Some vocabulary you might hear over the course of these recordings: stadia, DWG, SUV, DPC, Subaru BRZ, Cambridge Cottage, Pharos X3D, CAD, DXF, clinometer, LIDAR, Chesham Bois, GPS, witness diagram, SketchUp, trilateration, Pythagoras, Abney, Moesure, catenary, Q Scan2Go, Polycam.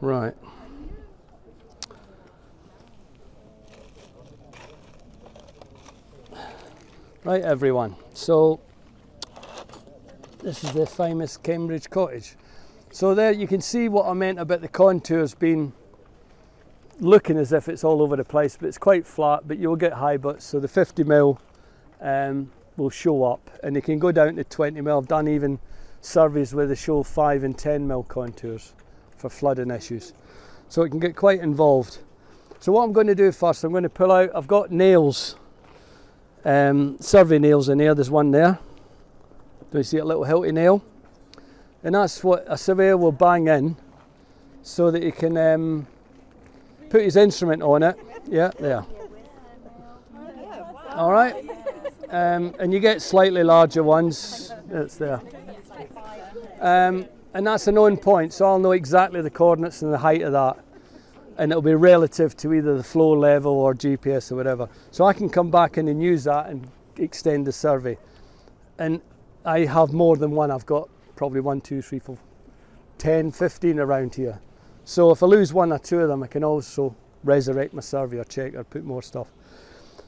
Right. Right, everyone. So this is the famous Cambridge Cottage. So there you can see what I meant about the contours being looking as if it's all over the place, but it's quite flat, but you'll get high butts. So the 50 mil will show up, and they can go down to 20 mil. I've done even surveys where they show 5 and 10 mil contours for flooding issues. So it can get quite involved. So what I'm going to do first, I'm going to pull out, I've got nails, survey nails in there. There's one there. Do you see a little hilty nail? And that's what a surveyor will bang in so that he can put his instrument on it. Yeah, there. All right. And you get slightly larger ones. It's there. And that's a known point, so I'll know exactly the coordinates and the height of that. And it'll be relative to either the flow level or GPS or whatever. So I can come back in and use that and extend the survey. And I have more than one. I've got probably 1, 2, 3, 4, 10, 15 around here. So if I lose one or two of them, I can also resurrect my survey or check or put more stuff.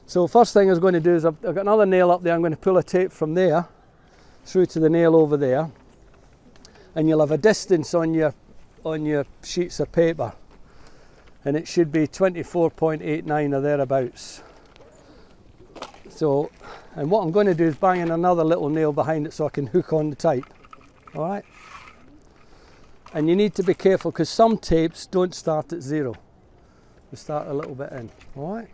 So first thing I was going to do is, I've got another nail up there. I'm going to pull a tape from there through to the nail over there. And you'll have a distance on your sheets of paper. And it should be 24.89 or thereabouts. So, and what I'm going to do is bang in another little nail behind it so I can hook on the type. All right? And you need to be careful because some tapes don't start at zero. They start a little bit in. All right?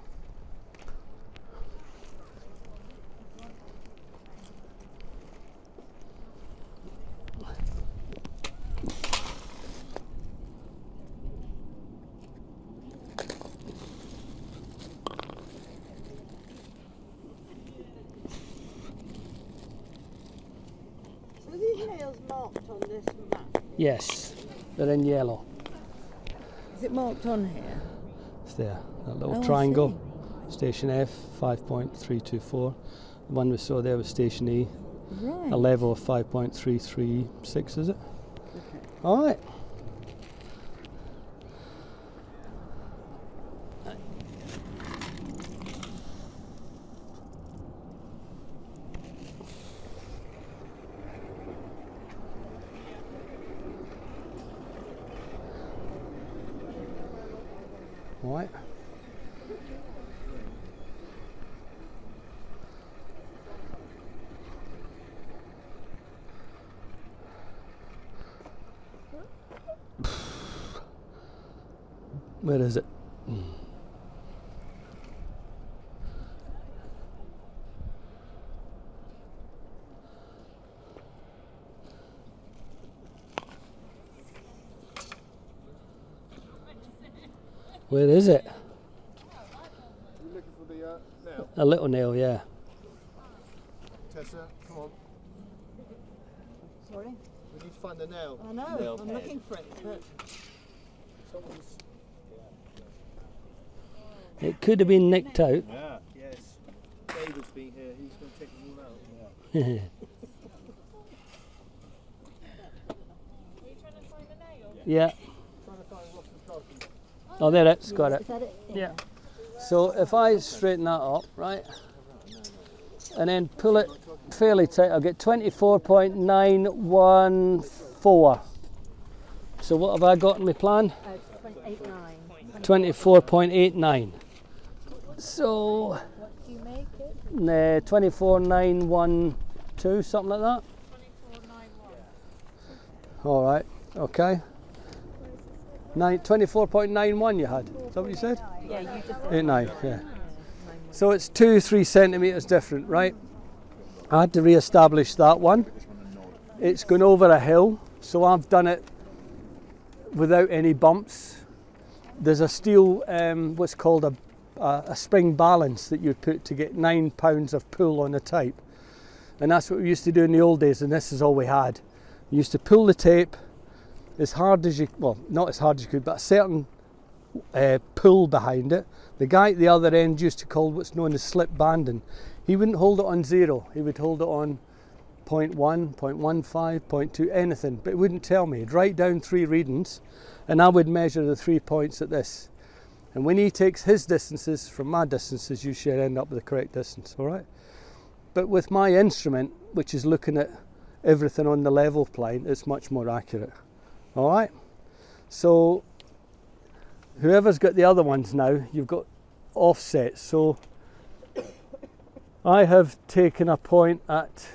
Yes, they're in yellow. Is it marked on here? It's there, that little triangle. Station F, 5.324. The one we saw there was Station E. Right. A level of 5.336, is it? Okay. All right. Right. Where is it? Where is it? You're looking for the nail? A little nail, yeah. Tessa, come on. Sorry? We need to find the nail. I know, nail I'm head. Looking for it. But... It could have been nicked out. Yeah, yes. David's been here, he's going to take them all out. Are you trying to find the nail? Yeah. Oh, there it is, got it. Is that it? Yeah. So if I straighten that up, right, and then pull it fairly tight, I'll get 24.914. So what have I got in my plan? 24.89. So, what do you make it? 24.912, something like that. 24.91. All right, okay. 24.91 you had, is that what you said? Yeah, you just 89, yeah. So it's 2-3 centimetres different, right? I had to re-establish that one. It's gone over a hill, so I've done it without any bumps. There's a steel, what's called a spring balance that you'd put to get 9 pounds of pull on a type. And that's what we used to do in the old days, and this is all we had. We used to pull the tape as hard as you, well, not as hard as you could, but a certain pull behind it. The guy at the other end used to call what's known as slip banding. He wouldn't hold it on zero, he would hold it on 0.1, 0.15, 0.2, anything, but it wouldn't tell me. He'd write down three readings and I would measure the 3 points at this. And when he takes his distances from my distances, you should end up with the correct distance, all right? But with my instrument, which is looking at everything on the level plane, it's much more accurate, all right? So whoever's got the other ones now, you've got offsets. So I have taken a point at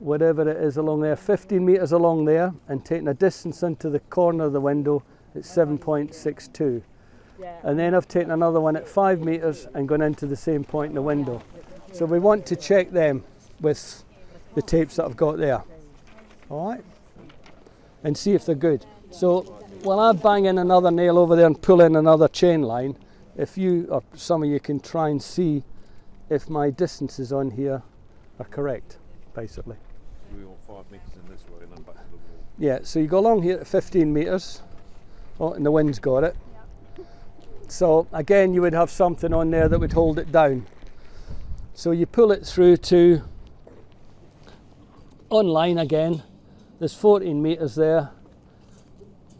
whatever it is along there, 15 metres along there, and taken a distance into the corner of the window at 7.62. And then I've taken another one at 5 metres and gone into the same point in the window. So we want to check them with the tapes that I've got there. All right? And see if they're good. So while I bang in another nail over there and pull in another chain line, if you or some of you can try and see if my distances on here are correct, basically. We want 5 metres in this way and then back to the wall. Yeah, so you go along here at 15 metres. Oh, and the wind's got it. So again, you would have something on there that would hold it down. So you pull it through to online again. There's 14 metres there.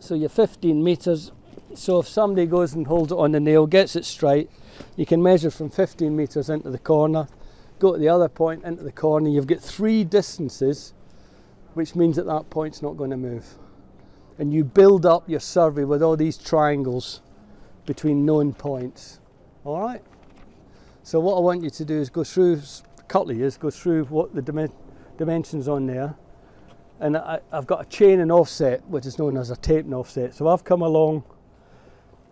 So you're 15 metres. So if somebody goes and holds it on the nail, gets it straight, you can measure from 15 metres into the corner, go to the other point into the corner. You've got three distances, which means that that point's not going to move. And you build up your survey with all these triangles between known points. All right? So what I want you to do is go through, go through what the dimensions on there. And I've got a chain and offset, which is known as a tape and offset. So I've come along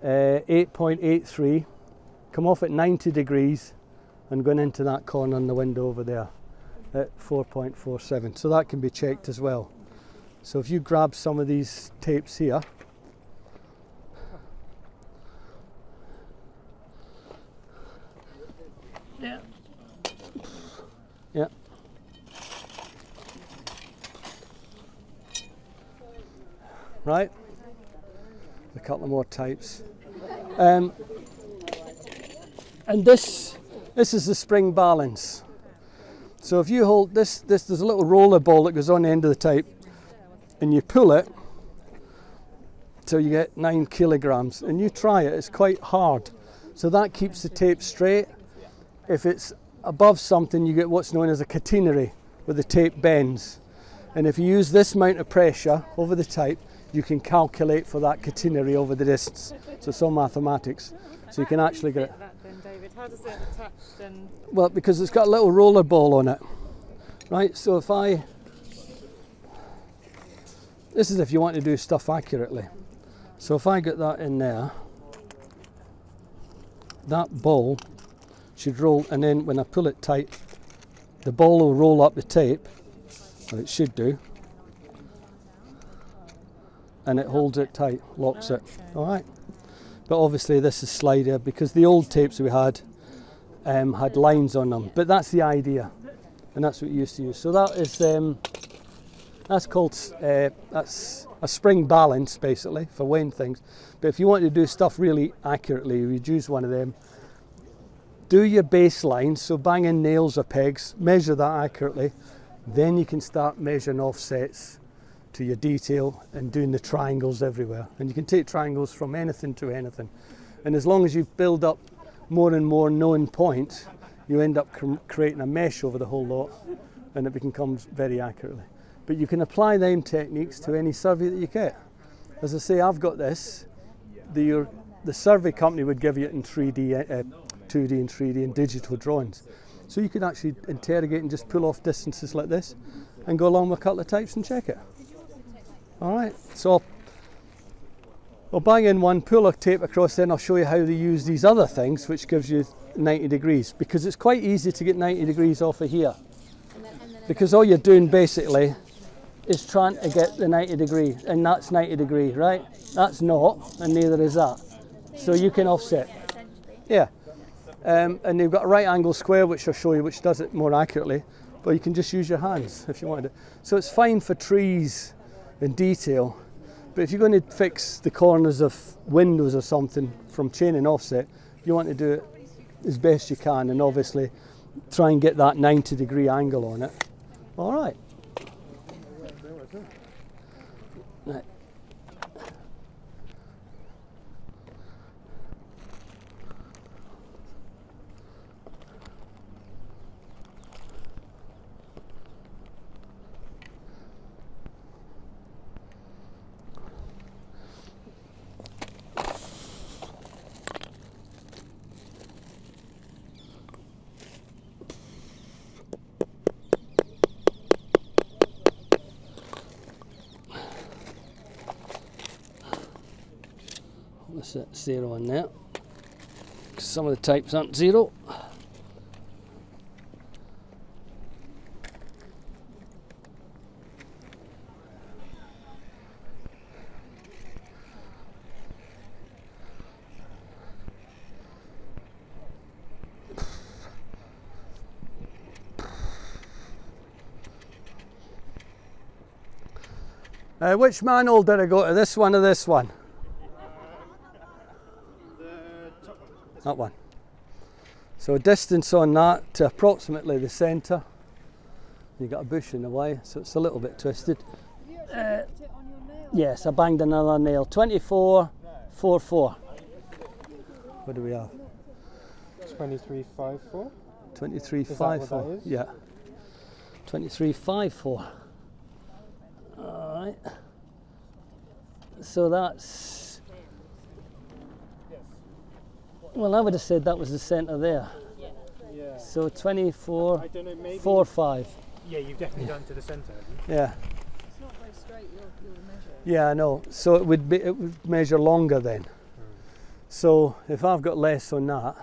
8.83, come off at 90 degrees and going into that corner in the window over there at 4.47. So that can be checked as well. So if you grab some of these tapes here, yeah. Right. A couple of more types. And this is the spring balance. So if you hold this, there's a little roller ball that goes on the end of the tape, and you pull it till you get 9 kilograms. And you try it. It's quite hard. So that keeps the tape straight. If it's above something, you get what's known as a catenary, where the tape bends. And if you use this amount of pressure over the tape, you can calculate for that catenary over the distance. So some mathematics. So you can actually get it. How does it attach then? Well, because it's got a little roller ball on it. Right, so if I... This is if you want to do stuff accurately. So if I get that in there, that ball should roll, and then when I pull it tight, the ball will roll up the tape, or it should do, and it holds it tight, locks it. All right, but obviously this is slider because the old tapes we had lines on them, but that's the idea, and that's what you used to use. So that is that's called that's a spring balance basically for weighing things. But if you want to do stuff really accurately, you'd use one of them. Do your baseline, so bang in nails or pegs, measure that accurately, then you can start measuring offsets to your detail and doing the triangles everywhere. And you can take triangles from anything to anything. And as long as you build up more and more known points, you end up creating a mesh over the whole lot, and it becomes very accurately. But you can apply them techniques to any survey that you get. As I say, I've got this. The survey company would give you it in 3D, 2D and 3D and digital drawings. So you could actually interrogate and just pull off distances like this and go along with a couple of types and check it. All right, so I'll bang in one, pull a tape across, then I'll show you how they use these other things, which gives you 90 degrees, because it's quite easy to get 90 degrees off of here, because all you're doing basically is trying to get the 90 degree, and that's 90 degree, right? That's not, and neither is that. So you can offset. Yeah. And you've got a right angle square, which I'll show you, which does it more accurately, but you can just use your hands if you wanted to. So it's fine for trees and detail, but if you're going to fix the corners of windows or something from chain and offset, you want to do it as best you can, and obviously try and get that 90 degree angle on it All right. Right. Let's set zero on there. Some of the types aren't zero. Which manhole did I go to? This one or this one? That one. So distance on that to approximately the centre. You got a bush in the way, so it's a little bit twisted. Yes, I banged another nail. 24.44. What do we have? 23.54. 23.54. Yeah. 23.54. All right. So that's. Well, I would have said that was the centre there. Yeah. So 24.45. Yeah, you've definitely done to the centre, haven't you? Yeah. It's not very straight, you'll measure. Yeah, I know. So it would measure longer then. So if I've got less on that,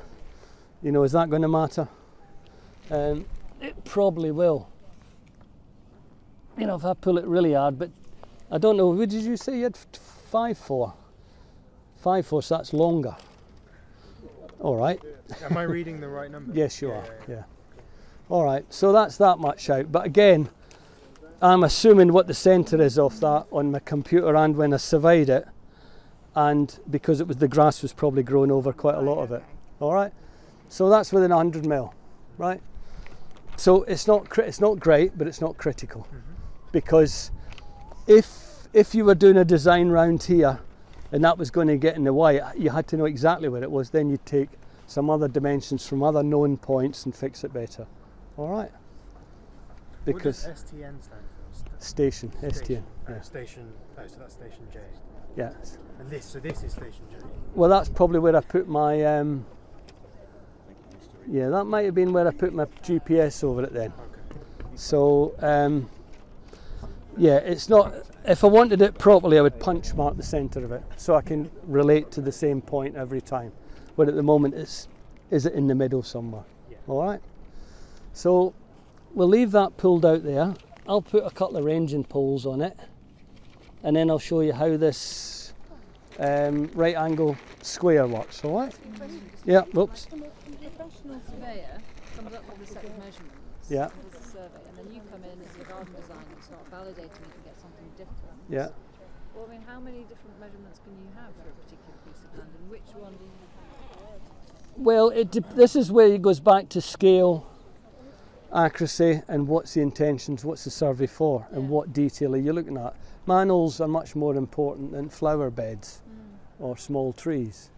you know, is that going to matter? It probably will. You know, if I pull it really hard, but I don't know. What did you say you had? 5.4. 5.4, so that's longer. All right. Am I reading the right number? Yes, you are. Yeah. All right. So that's that much out. But again, I'm assuming what the centre is off that on my computer and when I surveyed it, and because it was the grass was probably grown over quite a lot of it. All right. So that's within 100 mil, right? So it's not great, but it's not critical, because if you were doing a design round here, and that was going to get in the way, you had to know exactly where it was, then you'd take some other dimensions from other known points and fix it better. All right. Because what does STN stand for? Station. STN. Yeah. Station, oh, so that's Station J. Yeah. And this, so this is Station J. Well, that's probably where I put my, yeah, that might have been where I put my GPS over it then. Okay. So, yeah, it's not, if I wanted it properly, I would punch mark the centre of it so I can relate to the same point every time. But at the moment, it's, is it in the middle somewhere? Yeah. All right. So we'll leave that pulled out there. I'll put a couple of ranging poles on it, and then I'll show you how this right angle square works. All right? Yeah, whoops. The professional surveyor comes up with a set of measurements. Yeah. And then you come in as a garden designer and start validating it and get something different. Yeah. Well, I mean, how many different measurements can you have for a particular piece of land, and which one do you have? Well, this is where it goes back to scale, accuracy, and what's the intentions, what's the survey for, and what detail are you looking at. Manholes are much more important than flower beds or small trees.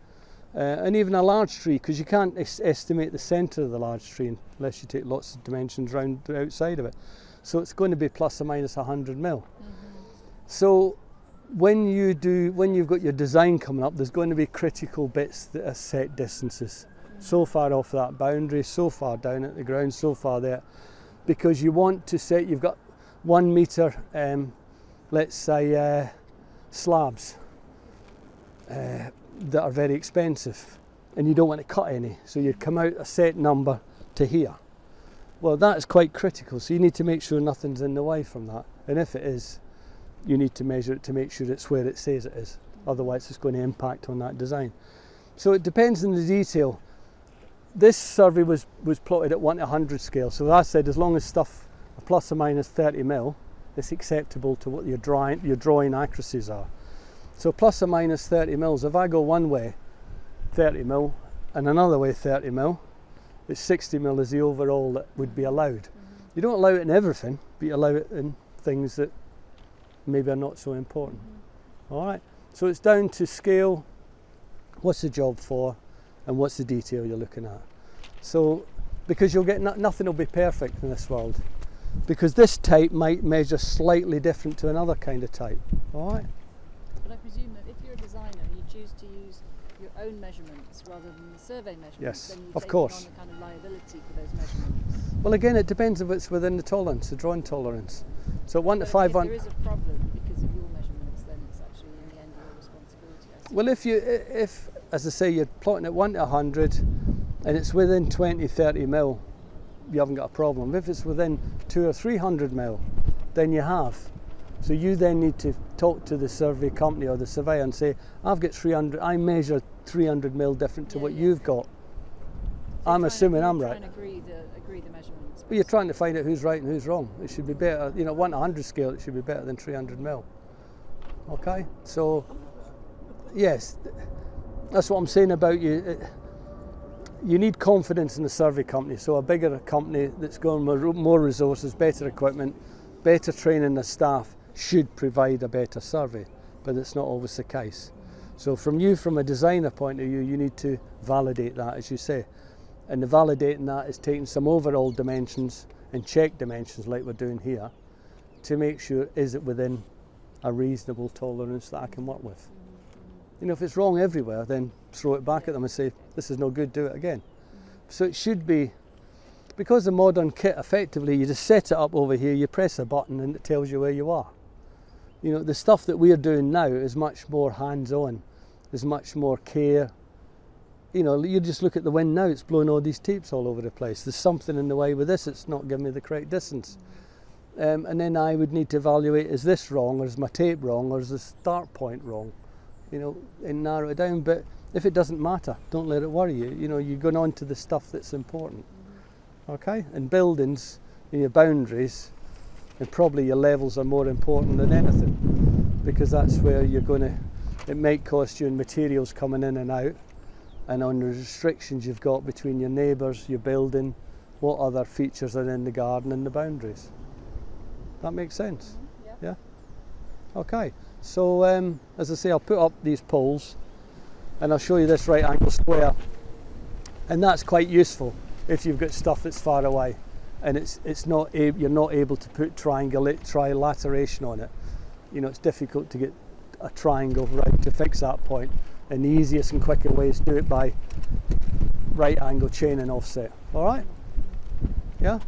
And even a large tree, because you can't estimate the centre of the large tree unless you take lots of dimensions round the outside of it. So it's going to be plus or minus 100 mil. So when you've got your design coming up, there's going to be critical bits that are set distances. So far off that boundary, so far down at the ground, so far there. Because you want to set, you've got 1 metre, let's say, slabs. That are very expensive, and you don't want to cut any, so you come out a set number to here. Well, that's quite critical, so you need to make sure nothing's in the way from that, and if it is, you need to measure it to make sure it's where it says it is, otherwise it's going to impact on that design. So it depends on the detail. This survey was plotted at 1 to 100 scale, so as I said, as long as stuff are plus or minus 30 mil, it's acceptable to what your drawing accuracies are. So plus or minus 30 mils, if I go one way 30 mil and another way 30 mil, it's 60 mil is the overall that would be allowed. You don't allow it in everything, but you allow it in things that maybe are not so important. All right, so it's down to scale, what's the job for, and what's the detail you're looking at. So, because you'll get nothing will be perfect in this world, because this type might measure slightly different to another kind of type. All right. But I presume that if you're a designer, you choose to use your own measurements rather than the survey measurements. Yes, then you of course. On the kind of liability for those measurements. Well, again, it depends if it's within the tolerance, the drawing tolerance. So one but to five. If there is a problem because of your measurements, then it's actually in the end your responsibility. Well, if as I say, you're plotting at 1 to 100, and it's within 20, 30 mil, you haven't got a problem. If it's within 200 or 300 mil, then you have. So you then need to talk to the survey company or the surveyor and say, I've got 300, I measure 300 mil different to what you've got. So I'm assuming I'm right. Agree the measurements. Well, you're trying to find out who's right and who's wrong. It should be better, you know, 1 to 100 scale, it should be better than 300 mil. Okay, so yes, that's what I'm saying about you. You need confidence in the survey company, so a bigger company that's going with more resources, better equipment, better training the staff should provide a better survey, but it's not always the case. So from a designer point of view, you need to validate that, as you say. And the validating that is taking some overall dimensions and check dimensions like we're doing here to make sure, is it within a reasonable tolerance that I can work with? You know, if it's wrong everywhere, then throw it back at them and say, this is no good, do it again. So it should be, because the modern kit, effectively, you just set it up over here, you press a button and it tells you where you are. You know, the stuff that we're doing now is much more hands-on, there's much more care. You know, you just look at the wind now, it's blowing all these tapes all over the place. There's something in the way with this, it's not giving me the correct distance. And then I would need to evaluate, is this wrong, or is my tape wrong, or is the start point wrong? You know, and narrow it down. But if it doesn't matter, don't let it worry you. You know, you're going on to the stuff that's important. Okay? And buildings and your boundaries and probably your levels are more important than anything, because that's where you're going to, it might cost you in materials coming in and out, and on the restrictions you've got between your neighbours, your building, what other features are in the garden and the boundaries. That makes sense? Yeah? Okay. So, as I say, I'll put up these poles and I'll show you this right angle square, and that's quite useful if you've got stuff that's far away and you're not able to put trilateration on it. You know, it's difficult to get a triangle right to fix that point, and the easiest and quicker way is to do it by right angle chain and offset. All right? Yeah?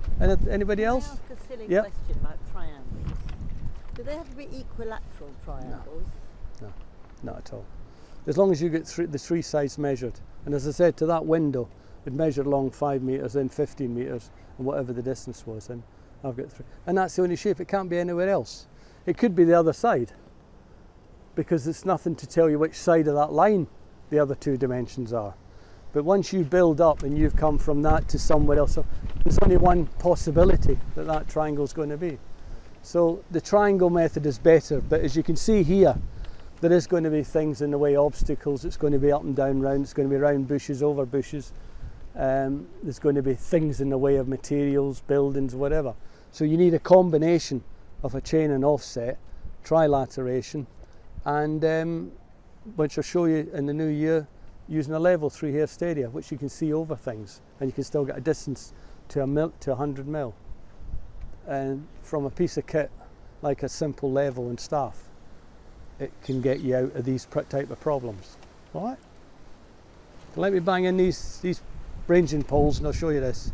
Anybody else? Can I ask a silly question about triangles? Do they have to be equilateral triangles? No, not at all. As long as you get the three sides measured. And as I said, to that window, it measured along 5 metres, then 15 metres, and whatever the distance was. And I've got three. And that's the only shape. It can't be anywhere else. It could be the other side, because it's nothing to tell you which side of that line the other two dimensions are. But once you build up and you've come from that to somewhere else, there's only one possibility that that triangle's going to be. So the triangle method is better, but as you can see here, there is going to be things in the way, obstacles. It's going to be up and down, round. It's going to be round bushes, over bushes. There's going to be things in the way of materials, buildings, whatever. So you need a combination of a chain and offset, trilateration, and which I'll show you in the new year, using a level through here stadia, which you can see over things, and you can still get a distance to 100 mil. And from a piece of kit like a simple level and stuff, it can get you out of these type of problems. All right, let me bang in these ranging poles and I'll show you this.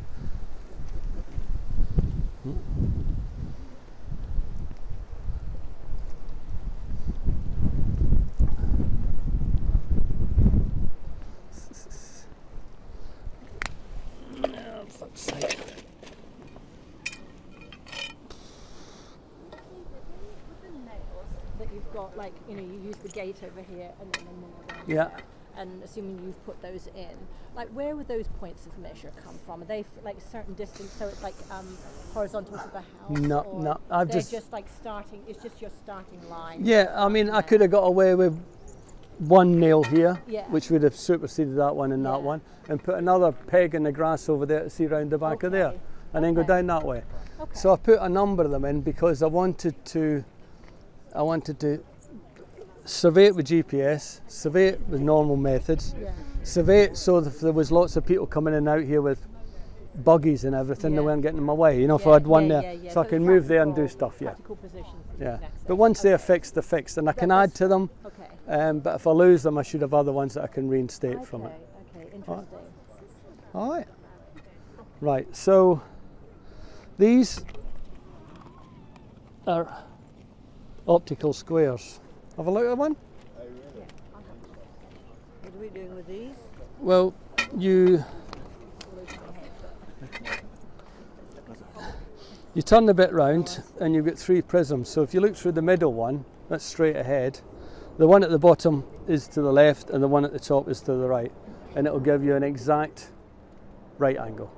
Like, you know, you use the gate over here and then the there. Yeah. And assuming you've put those in, like, where would those points of measure come from? Are they like a certain distance, so it's like horizontal to the house? No. I've just like starting. It's just your starting line. Yeah, I mean, I could have got away with one nail here, which would have superseded that one and that one, and put another peg in the grass over there to see round the back of there, and then go down that way. Okay. So I put a number of them in because I wanted to survey it with GPS, survey it with normal methods, yeah. Survey it so that if there was lots of people coming in and out here with buggies and everything, yeah. They weren't getting in my way. You know, yeah, if I had one there, yeah. So I can move there and do stuff. Yeah. Yeah. But once they're fixed, they're fixed, and I can add to them. Okay. But if I lose them, I should have other ones that I can reinstate from it. Okay. Interesting. All right. Right. So these are optical squares. Have a look at one. What are we doing with these? Well, you turn the bit round and you've got three prisms. So if you look through the middle one, that's straight ahead. The one at the bottom is to the left and the one at the top is to the right. And it'll give you an exact right angle.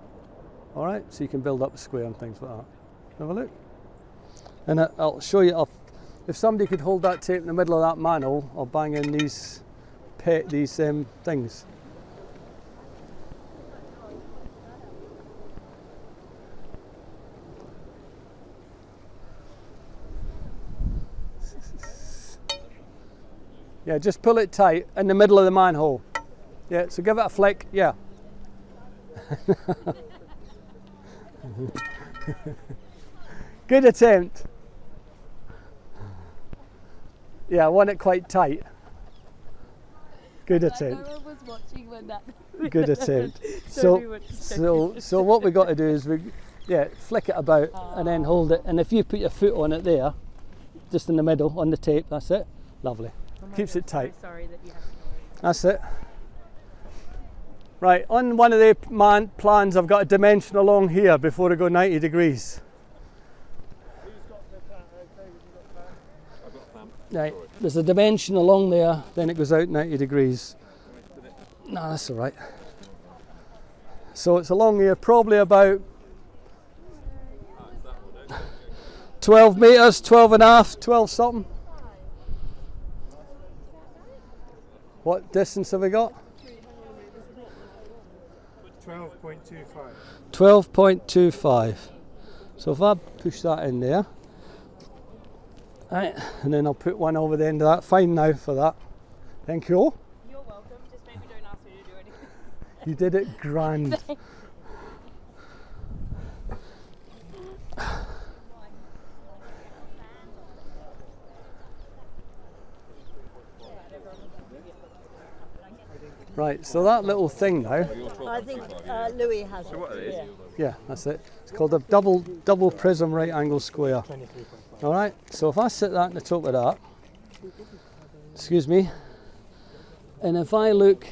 All right, so you can build up a square and things like that. Have a look. And I'll show you, if somebody could hold that tape in the middle of that manhole, I'll bang in these things. Yeah, just pull it tight in the middle of the manhole. Yeah, so give it a flick, yeah. Good attempt. Yeah, I want it quite tight. Good attempt. I was watching when that. Good attempt. So what we got to do is flick it about and then hold it. And if you put your foot on it there, just in the middle on the tape, that's it. Lovely. Keeps it tight. Sorry that you have to. That's it. Right, on one of the plans, I've got a dimension along here before I go 90 degrees. Who's got the plan? Okay, you've got plan. I've got plan. Right, there's a dimension along there, then it goes out 90 degrees. No, that's all right. So it's along here, probably about 12 metres, 12 and a half, 12 something. What distance have we got? 12.25. 12.25. So if I push that in there, right, and then I'll put one over the end of that. Fine now for that. Thank you. You're welcome. Just maybe don't ask me to do anything. You did it grand. Right, so that little thing now. I think Louis has it. Yeah. Yeah, that's it. It's called a double prism right angle square. All right, so if I sit that in the top of that, excuse me, and if I look,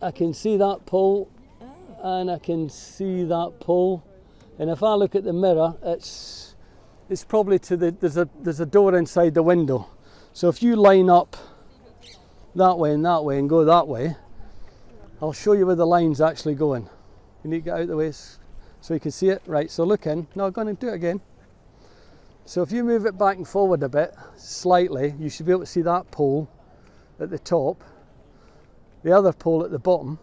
I can see that pole, and I can see that pole, and if I look at the mirror, it's probably to the there's a door inside the window. So if you line up that way and go that way. I'll show you where the line's actually going. You need to get out of the way so you can see it. Right, so look in. No, I'm going to do it again. So if you move it back and forward a bit, slightly, you should be able to see that pole at the top, the other pole at the bottom,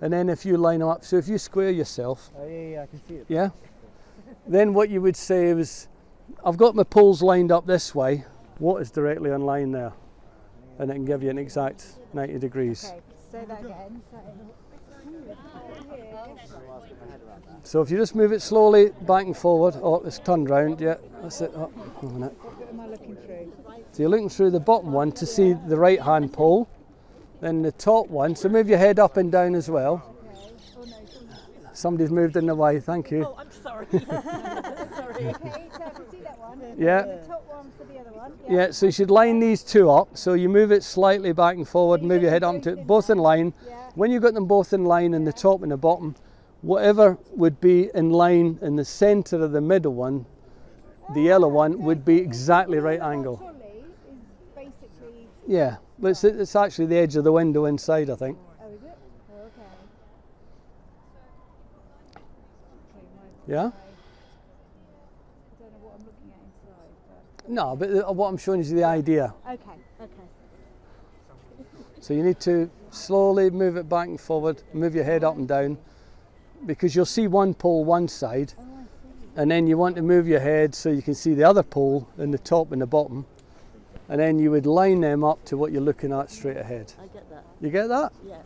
and then if you line up, so if you square yourself. Oh yeah, I can see it. Yeah? Then what you would say is, I've got my poles lined up this way, what is directly on line there? And it can give you an exact 90 degrees. Okay, say that again. So if you just move it slowly back and forward, oh, it's turned round, yeah, that's it. Oh, what am I looking through? So you're looking through the bottom one to see the right hand pole, then the top one, so move your head up and down as well. Somebody's moved in the way, thank you. Oh, I'm sorry. Sorry. Okay, so I can see that one. Yeah. The top one for the other one. Yeah. Yeah, so you should line these two up. So you move it slightly back and forward, move your head up to it, both in line. Yeah. When you've got them both in line and the top and the bottom, whatever would be in line in the centre of the middle one, the yellow one, would be exactly right angle. Trolley is basically... Yeah, it's actually the edge of the window inside, I think. Yeah? I don't know what I'm looking at inside. No, but what I'm showing is the idea. Okay, okay. So you need to slowly move it back and forward, move your head up and down, because you'll see one pole one side and then you want to move your head so you can see the other pole in the top and the bottom, and then you would line them up to what you're looking at straight ahead. I get that. You get that? Yeah.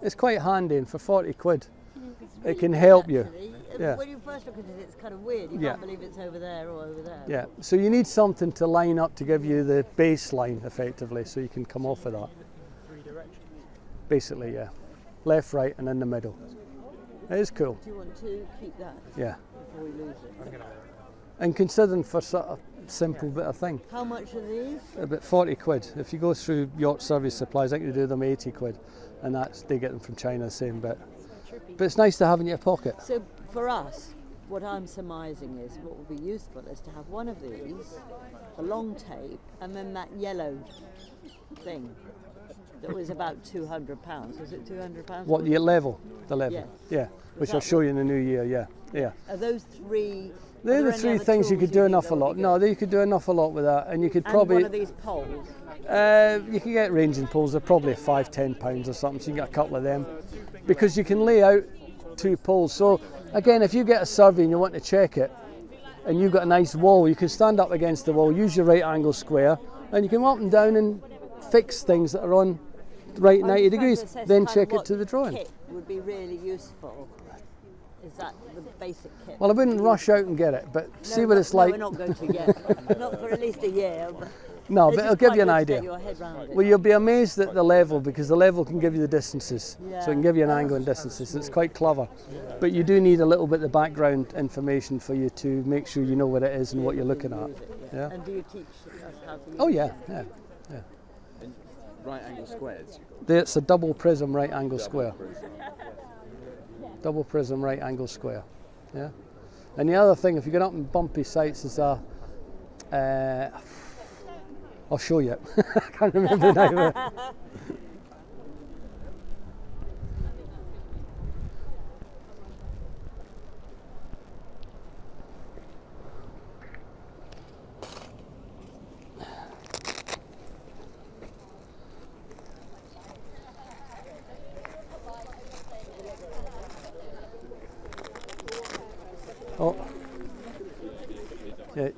It's quite handy, and for 40 quid it can help you. Yeah. When you first look at it, it's kind of weird. You can't believe it's over there or over there. Yeah, so you need something to line up to give you the baseline effectively, so you can come off of that. Three directions? Basically, yeah. Left, right, and in the middle. It is cool. Do you want to keep that? Yeah. Before we lose it? And considering for sort of simple bit of thing. How much are these? About 40 quid. If you go through Yacht Service Supplies, I think they do them 80 quid, and that's, they get them from China, same bit. But it's nice to have in your pocket. So for us, what I'm surmising is what would be useful is to have one of these, a long tape, and then that yellow thing that was about £200. Was it £200? What, the level? The level, yes. Yeah. Which I'll show you in the new year, yeah. Yeah. Are those three? They're the three things you could do an awful lot. No, you could do an awful lot with that, and you could probably. And one of these poles. You can get ranging poles. They're probably £5, £10 or something. So you can get a couple of them, because you can lay out two poles. So again, if you get a survey and you want to check it, and you've got a nice wall, you can stand up against the wall, use your right angle square, and you can go up and down and fix things that are on right 90 degrees. Then check it to the drawing. Kit would be really useful. Is that the basic kit? Well, I wouldn't rush out and get it, but no, see what it's like. We're not going to yet. Not for at least a year. But no, but it'll give you an idea. Well, you'll be amazed at the level, because the level can give you the distances. Yeah. So it can give you an angle and distances. It's quite clever. But you do need a little bit of background information for you to make sure you know what it is and what you're looking at. Yeah. And do you teach us how to use it? Oh, yeah. Yeah. Yeah. And right angle squares? It's a double prism right angle square. Double prism right angle square, yeah. And the other thing, if you get up in bumpy sites, is a I'll show you. I can't remember now.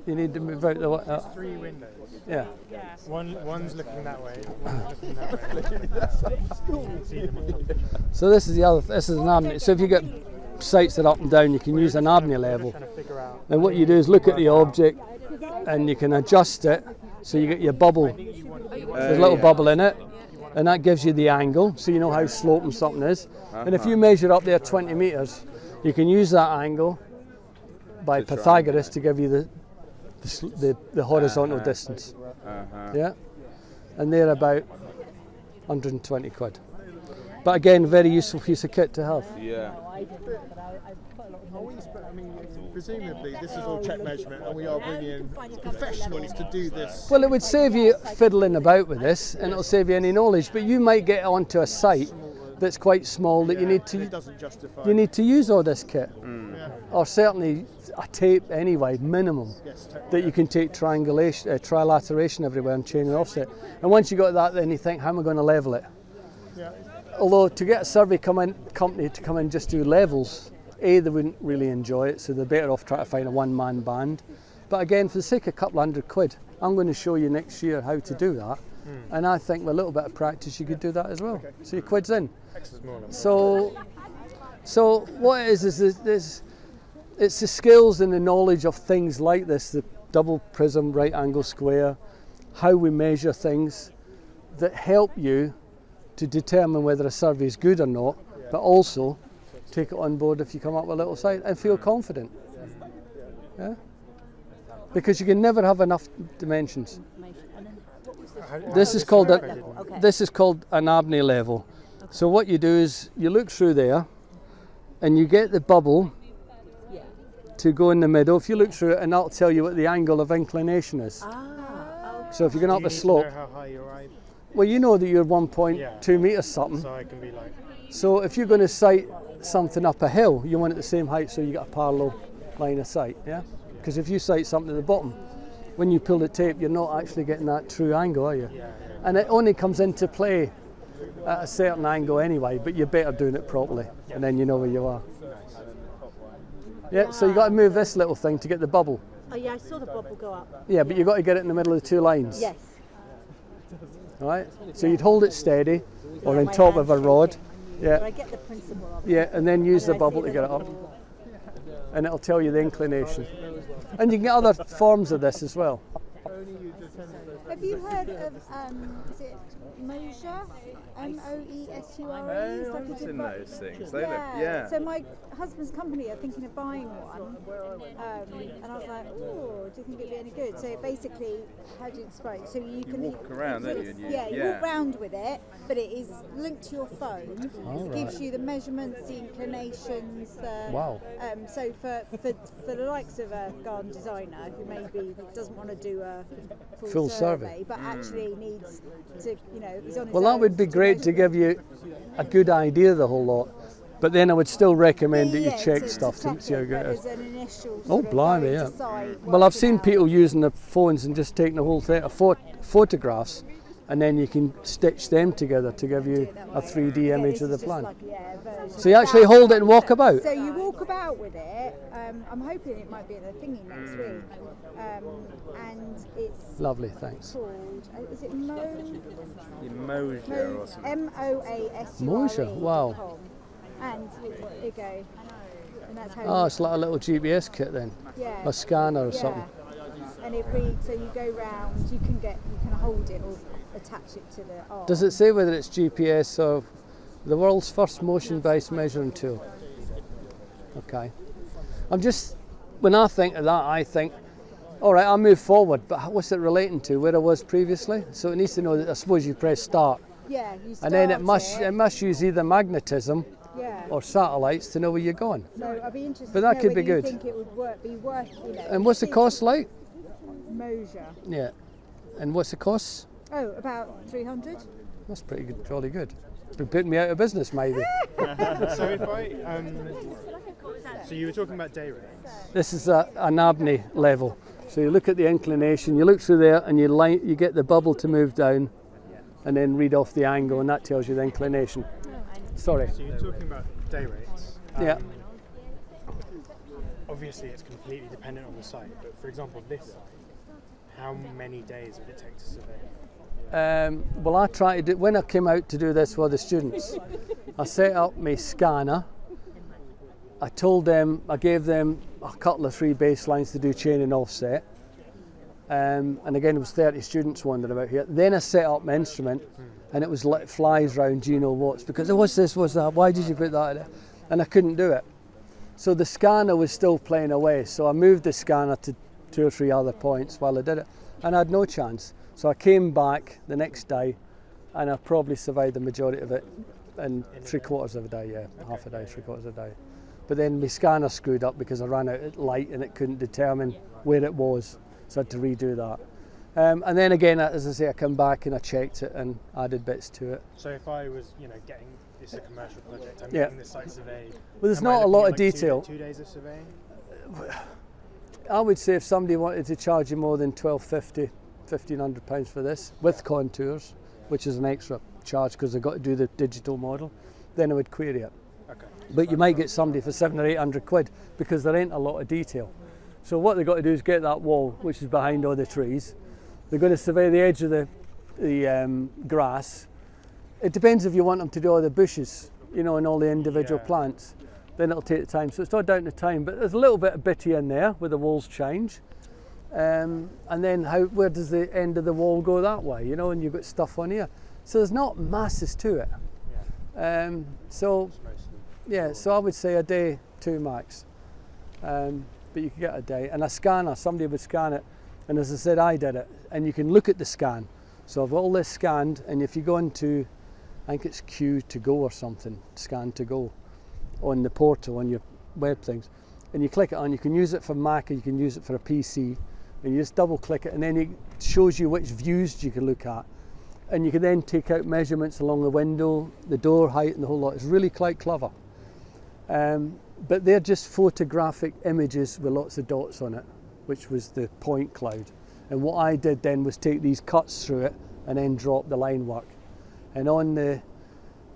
You need to move out the way. There's three windows. Yeah. One's looking that way. One's looking that way. So this is the other. This is an Abney. So if you get sites that are up and down, you can use an Abney level. Then what you do is look at the object, and you can adjust it so you get your bubble. There's a little bubble in it, and that gives you the angle, so you know how sloping something is. And if you measure up there 20 meters, you can use that angle by Pythagoras to give you the horizontal distance, yeah, and they're about 120 quid. But again, very useful piece of kit to have. Yeah. I mean, presumably this is all check measurement, and we are bringing in professionals to do this. Well, it would save you fiddling about with this, and it'll save you any knowledge. But you might get onto a site that's quite small that you need to use all this kit, or certainly a tape anyway, minimum, that you can take triangulation, trilateration everywhere and chain and offset. And once you got that, then you think, how am I going to level it? Yeah. Although to get a survey company to come in just do levels, A, they wouldn't really enjoy it, so they're better off trying to find a one-man band. But again, for the sake of a couple hundred quid, I'm going to show you next year how to do that. And I think with a little bit of practice, you could do that as well. Okay. So your quid's in. So what it is it's the skills and the knowledge of things like this, the double prism, right angle square, how we measure things that help you to determine whether a survey is good or not, but also take it on board if you come up with a little site and feel confident. Yeah? Because you can never have enough dimensions. This is called an Abney level. So what you do is you look through there and you get the bubble to go in the middle. If you look through it, and that'll tell you what the angle of inclination is. So if you're going up a slope, well, you know that you're 1.2 meters something. So, so if you're going to sight something up a hill, you want it the same height so you get a parallel line of sight. Yeah, because if you sight something at the bottom, when you pull the tape, you're not actually getting that true angle, are you? And it only comes into play at a certain angle anyway, but you're better doing it properly, and then you know where you are. Yeah, so you've got to move this little thing to get the bubble. Oh yeah, I saw the bubble go up. Yeah, but you've got to get it in the middle of the two lines. Yes. All right, so you'd hold it steady, or on top of a rod. Yeah. I get the principle of it. Yeah, and then use the bubble to get it up. And it'll tell you the inclination. And you can get other forms of this as well. Have you heard of, is it Moesure? M-O-E-S-U-R-E? Oh, I've seen those things. They look, yeah. So my husband's company are thinking of buying one. And I was like, oh, do you think it'd be any good? So basically, how do you describe it? So you can walk around, don't you? Yeah, you walk around with it, but it is linked to your phone. Oh, it gives you the measurements, the inclinations. Wow. So for the likes of a garden designer who maybe doesn't want to do a full survey, but actually needs to, you know, he's on his own. That would be great to give you a good idea of the whole lot, but then I would still recommend that you check stuff to see how good it is. Oh, blimey, yeah. Well, I've seen people using their phones and just taking the whole set of photographs, and then you can stitch them together to give you a 3D image of the plan. Like, so you actually hold it and walk about. So you walk about with it. I'm hoping it might be at the thingy next week. And it's lovely. Thanks. Called, is it Moesure or something? M-O-A-S-U-R-E. Moesure. Wow. And there you go. And that's how. Oh, it's like a little GPS kit then. Yeah. A scanner or something. And it reads. So you go round. You can hold it or attach it to the arm. Does it say whether it's GPS or the world's first motion-based measuring tool? Okay. I'm just, when I think of that, I think, all right, I'll move forward, but what's it relating to? Where I was previously? So it needs to know that, I suppose you press start. Yeah, you start. And then it must use either magnetism or satellites to know where you're going. So I'd be interested to know whether you think it would be worth, you know. And what's the cost like? Moesure. Yeah. And what's the cost? Oh, about 300. That's pretty good, jolly good. Been putting me out of business, maybe. So if I, so you were talking about day rates. This is an Abney level. So you look at the inclination, you look through there, and you get the bubble to move down, and then read off the angle, and that tells you the inclination. Sorry. So you're talking about day rates. Yeah. Obviously, it's completely dependent on the site. But for example, this site, how many days would it take to survey? Well, I tried to do, when I came out to do this for the students, I set up my scanner. I told them, I gave them a couple of three baselines to do chain and offset. And again, it was 30 students wandering about here. Then I set up my instrument, and it was like flies round, you know what's, because what's this, what's that, why did you put that in there? And I couldn't do it. So the scanner was still playing away. So I moved the scanner to 2 or 3 other points while I did it, and I had no chance. So I came back the next day, and I probably surveyed the majority of it in 3/4 of a day, half a day, 3/4 of a day. But then my scanner screwed up because I ran out of light and it couldn't determine where it was, so I had to redo that. And then again, as I say, I come back and I checked it and added bits to it. So if I was, you know, getting this a commercial project, I'm getting this site surveyed. Well, there's not a lot of detail. 2 days of surveying. I would say if somebody wanted to charge you more than £1,250. £1,500 for this with contours, which is an extra charge because they've got to do the digital model, then I would query it. Okay. But you might get somebody for 700 or 800 quid because there ain't a lot of detail. So what they've got to do is get that wall, which is behind all the trees. They're going to survey the edge of the grass. It depends if you want them to do all the bushes, you know, and all the individual plants. Then it'll take the time. So it's not down to time, but there's a little bit of bitty in there where the walls change. And then where does the end of the wall go that way, you know, and you've got stuff on here. So there's not masses to it. Yeah. So I would say a day, 2 max. But you can get a day. And a scanner, somebody would scan it. And as I said, I did it. And you can look at the scan. So I've got all this scanned. And if you go into, I think it's Q2Go or something, Scan2Go, on the portal, on your web things. And you click it on, you can use it for Mac or you can use it for a PC. And you just double click it, and then it shows you which views you can look at. And you can then take out measurements along the window, the door height, and the whole lot. It's really quite clever. But they're just photographic images with lots of dots on it, which was the point cloud. And what I did then was take these cuts through it and then drop the line work. And on the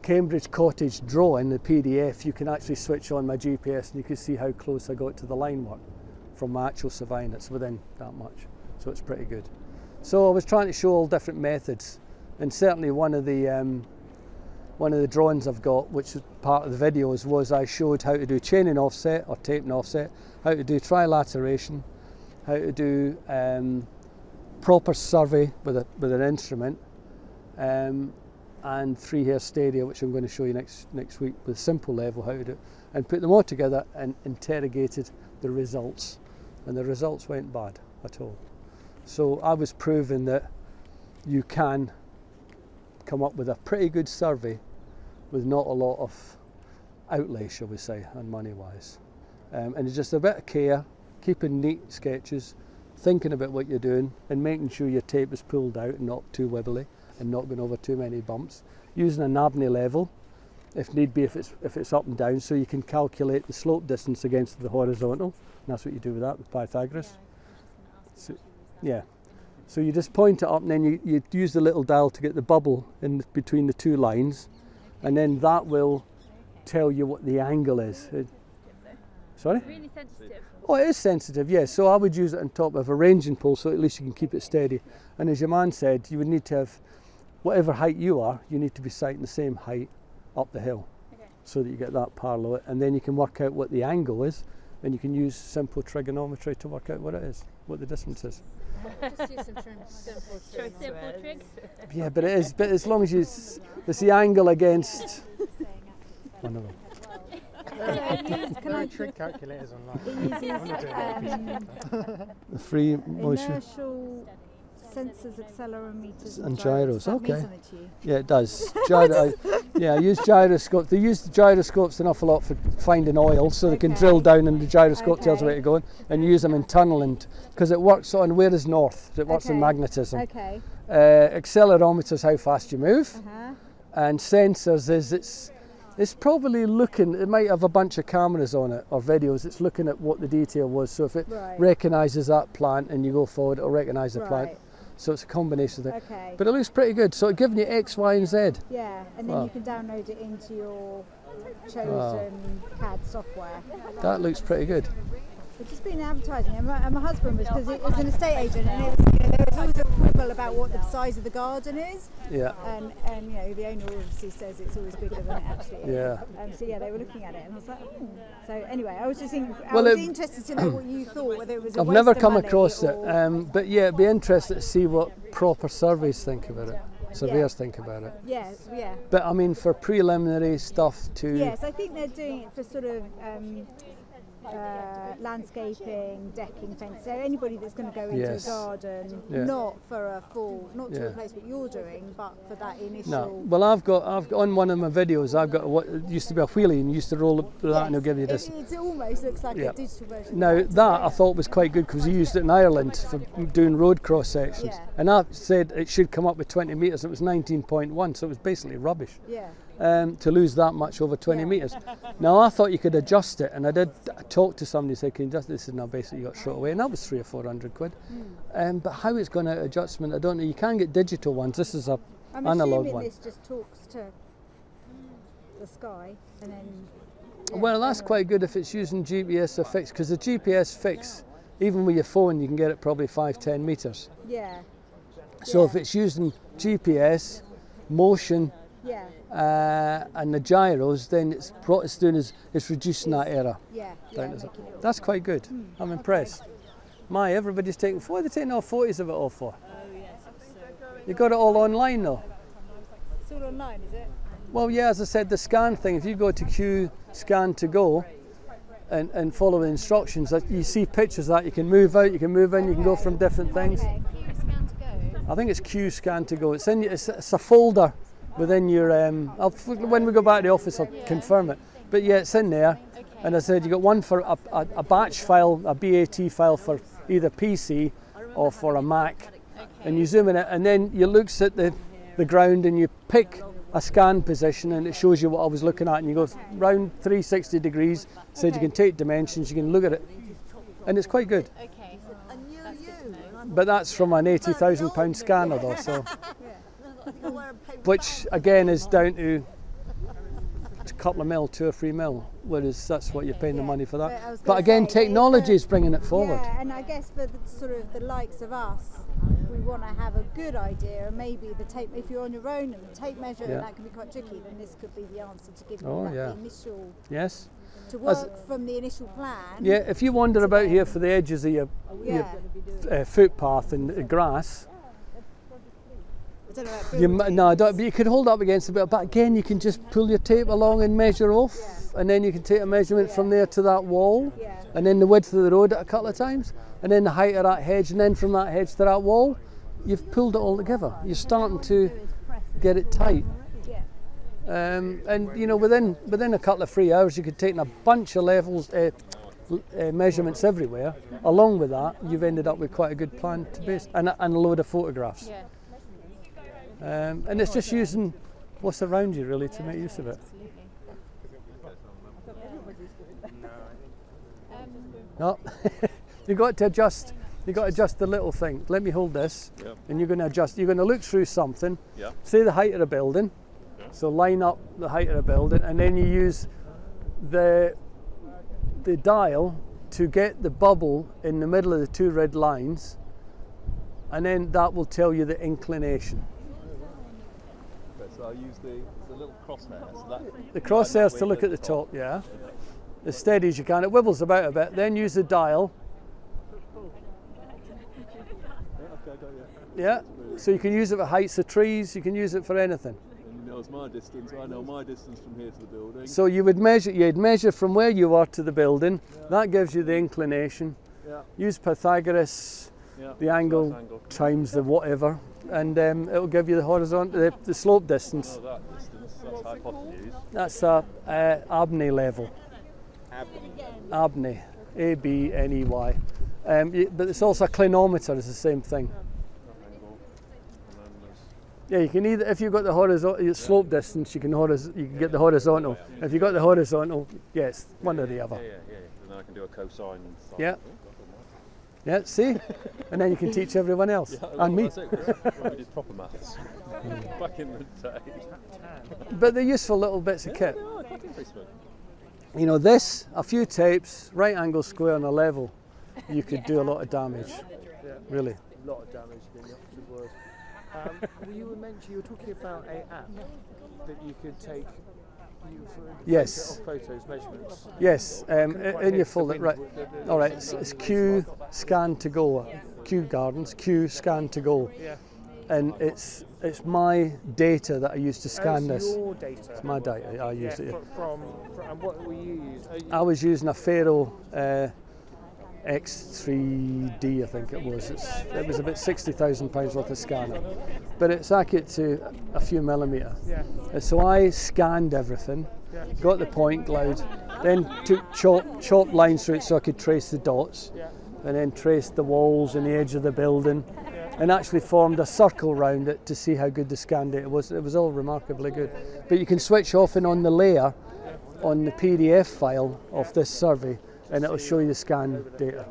Cambridge Cottage drawing, the PDF, you can actually switch on my GPS and you can see how close I got to the line work from my actual surveying. It's within that much, so it's pretty good. So I was trying to show all different methods, and certainly one of the drawings I've got, which is part of the videos, was I showed how to do chaining offset or taping offset, how to do trilateration, how to do proper survey with an instrument, and three-hair stadia, which I'm going to show you next week, with simple level how to do it, and put them all together and interrogated the results, and the results weren't bad at all. So I was proving that you can come up with a pretty good survey with not a lot of outlay, shall we say, and money-wise, and it's just a bit of care, keeping neat sketches, thinking about what you're doing, and making sure your tape is pulled out and not too wibbly, and not going over too many bumps, using an Abney level if need be, if it's up and down, so you can calculate the slope distance against the horizontal, and that's what you do with that, with Pythagoras. So you just point it up, and then you use the little dial to get the bubble in between the two lines, and then that will tell you what the angle is. Sorry? Really sensitive. Oh, it is sensitive, yes. So I would use it on top of a ranging pole, so at least you can keep it steady. And as your man said, you would need to have, whatever height you are, you need to be sighting the same height up the hill, so that you get that parallel, and then you can work out what the angle is, and you can use simple trigonometry to work out what it is, what the distance is. Just use some simple trig. Yeah, but as long as you, it's the angle against. Can I trick calculators online? The free motion. Sensors, accelerometers, and gyros. Okay. Yeah, it does. Gyro. Yeah, I use gyroscopes. They use the gyroscopes an awful lot for finding oil, so they can drill down, and the gyroscope tells where to go, and use them in tunneling because it works on where is north. It works on magnetism. Okay. Accelerometers, how fast you move, and sensors is it's probably looking, it might have a bunch of cameras on it or videos, it's looking at what the detail was, so if it recognises that plant and you go forward, it'll recognise the plant, so it's a combination of things. Okay. But it looks pretty good, so it's giving you X, Y and Z. Yeah, and then you can download it into your chosen CAD software. That looks pretty good. It's just been advertising, and my husband was, because he was an estate agent, and it was, you know, there was always a quibble about what the size of the garden is. Yeah. And you know, the owner obviously says it's always bigger than it actually is. Yeah. So yeah, they were looking at it, and I was like, So anyway, I was just thinking, I was interested to know what you thought, whether it was. I've never come across it, but yeah, it'd be interesting to see what proper surveys think about it. Surveyors think about it. Yes, yeah. But I mean, for preliminary stuff to. Yes, I think they're doing it for sort of. Landscaping, decking, fence, so anybody that's going to go into a garden, not for a full, not to replace what you're doing, but for that initial. No. Well, I've got on one of my videos, I've got what used to be a wheelie, and you used to roll up that, and it'll give you this. It almost looks like a digital version. Now that I thought was quite good, because you used it in Ireland for doing road cross sections, and I said it should come up with 20 metres. It was 19.1, so it was basically rubbish. Yeah. To lose that much over 20 metres. Now I thought you could adjust it, and I did talk to somebody and said, can you adjust this? And I basically got shot away, and that was 300 or 400 quid. But how it's gone out of adjustment, I don't know. You can get digital ones, this is a analogue one. This just talks to the sky, and then... Yeah, well, that's quite good if it's using GPS or fix, because the GPS fix, even with your phone, you can get it probably 5–10 metres. Yeah. So if it's using GPS, motion, and the gyros, then what it's doing is it's reducing that error. That's quite good. I'm impressed. My, everybody's taking, what are they taking all photos of it all for? You got it all online though. It's all online, is it? Well, yeah, as I said, the scan thing, if you go to Q Scan2Go and follow the instructions, that you see pictures that you can move out, you can move in, you can go from different things. Q Scan2Go? I think it's Q Scan2Go. It's in, it's a folder within your, when we go back to the office I'll confirm it, but yeah, it's in there, and I said you got one for a batch file, a BAT file for either PC or for a Mac, and you zoom in it, and then you looks at the ground, and you pick a scan position, and it shows you what I was looking at, and you go round 360 degrees, said you can take dimensions, you can look at it, and it's quite good. But that's from an £80,000 scanner though, so. Which again is down to it's a couple of mil, 2 or 3 mil, whereas that's what you're paying the money for that. But again, technology is bringing it forward. Yeah, and I guess for the, sort of the likes of us, we want to have a good idea, and maybe the tape, if you're on your own and the tape measure, and that can be quite tricky, then this could be the answer to give you the initial, to work from the initial plan. Yeah, if you wander about here for the edges of your footpath and grass, you could hold up against a bit, but again, you can just pull your tape along and measure off, and then you can take a measurement from there to that wall, and then the width of the road a couple of times, and then the height of that hedge, and then from that hedge to that wall, you've pulled it all together. You're starting to get it tight, and you know, within a couple of 3 hours, you could take a bunch of levels, measurements everywhere. Along with that, you've ended up with quite a good plan to base, and a load of photographs. And it's just using what's around you really to make use of it. No, you got to adjust the little thing. Let me hold this, and you're going to adjust. You're going to look through something. Say the height of a building. So line up the height of a building, and then you use the dial to get the bubble in the middle of the two red lines, and then that will tell you the inclination. So I'll use the little crosshairs. So that, the crosshairs to look at the top, as steady as you can. It wobbles about a bit. Then use the dial. Yeah, so you can use it for heights of trees. You can use it for anything. He knows my distance. I know my distance from here to the building. So you would measure. You'd measure from where you are to the building. That gives you the inclination. Use Pythagoras. The angle times the whatever, and it'll give you the horizontal, the slope distance. Oh, that distance, that's hypotenuse. That's Abney level. Abney, A-B-N-E-Y. But it's also a clinometer, it's the same thing. Yeah, you can either, if you've got the horizontal slope distance, you can get the horizontal. If you've got the horizontal, yes, one or the other. And then I can do a cosine. Yeah, see? And then you can teach everyone else, and me. We did proper maths back in the day. But they're useful little bits of kit. You know, this, a few tapes, right angle, square and a level, you could do a lot of damage, really. A lot of damage being the opposite word. You were talking about an app that you could take. Yes. Photos, measurements. Yes, in your folder, right. All right, it's Q Scan2Go, Q Gardens, Q Scan2Go. And it's my data that I use to scan this. Your data. It's my data, I used it. And what were you using? I was using a Pharos X3D, I think it was. It was about £60,000 worth of scanner, but it's accurate to a few millimetre. So I scanned everything, got the point cloud, then took chopped lines through it so I could trace the dots, and then traced the walls and the edge of the building, and actually formed a circle round it to see how good the scan data was. It was all remarkably good. But you can switch off and on the layer on the PDF file of this survey, and it'll show you the scan data.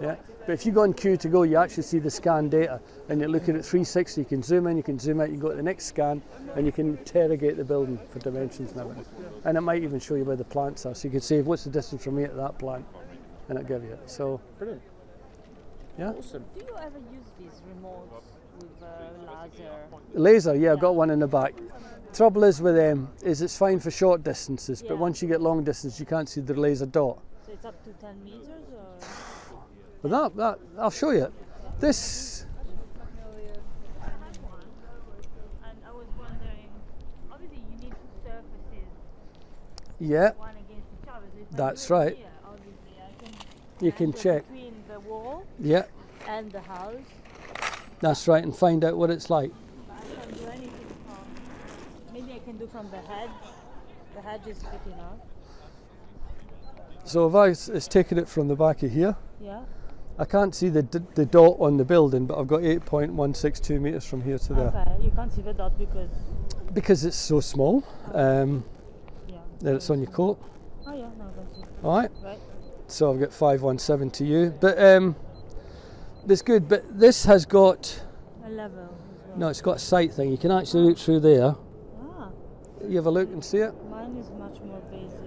But if you go on Q2Go, you actually see the scan data, and you look at it 360. You can zoom in, you can zoom out, you can go to the next scan, and you can interrogate the building for dimensions and everything. And it might even show you where the plants are, so you could say, what's the distance from here to that plant? And it'll give you it. So, brilliant. Yeah. Awesome. Do you ever use these remotes with laser? Laser, I've got one in the back. Trouble is with them is it's fine for short distances, but once you get long distance, you can't see the laser dot. So it's up to 10 metres or? Well, that, I'll show you. This... I had one, and I was wondering, obviously you need two surfaces. One against each other. So that's right. Here, I can you can check. Between the wall and the house. That's right, and find out what it's like. But I can't do anything from... Maybe I can do from the hedge. The hedge is big enough. So if it's taken it from the back of here, I can't see the dot on the building, but I've got 8.162 metres from here to there. Okay, you can't see the dot because? Because it's so small. There, it's on your coat. Oh yeah, no, that's it. All right. So I've got 517 to you. But that's good, but this has got... A level as well. No, it's got a sight thing. You can actually look through there. You have a look and see it? Mine is much more basic.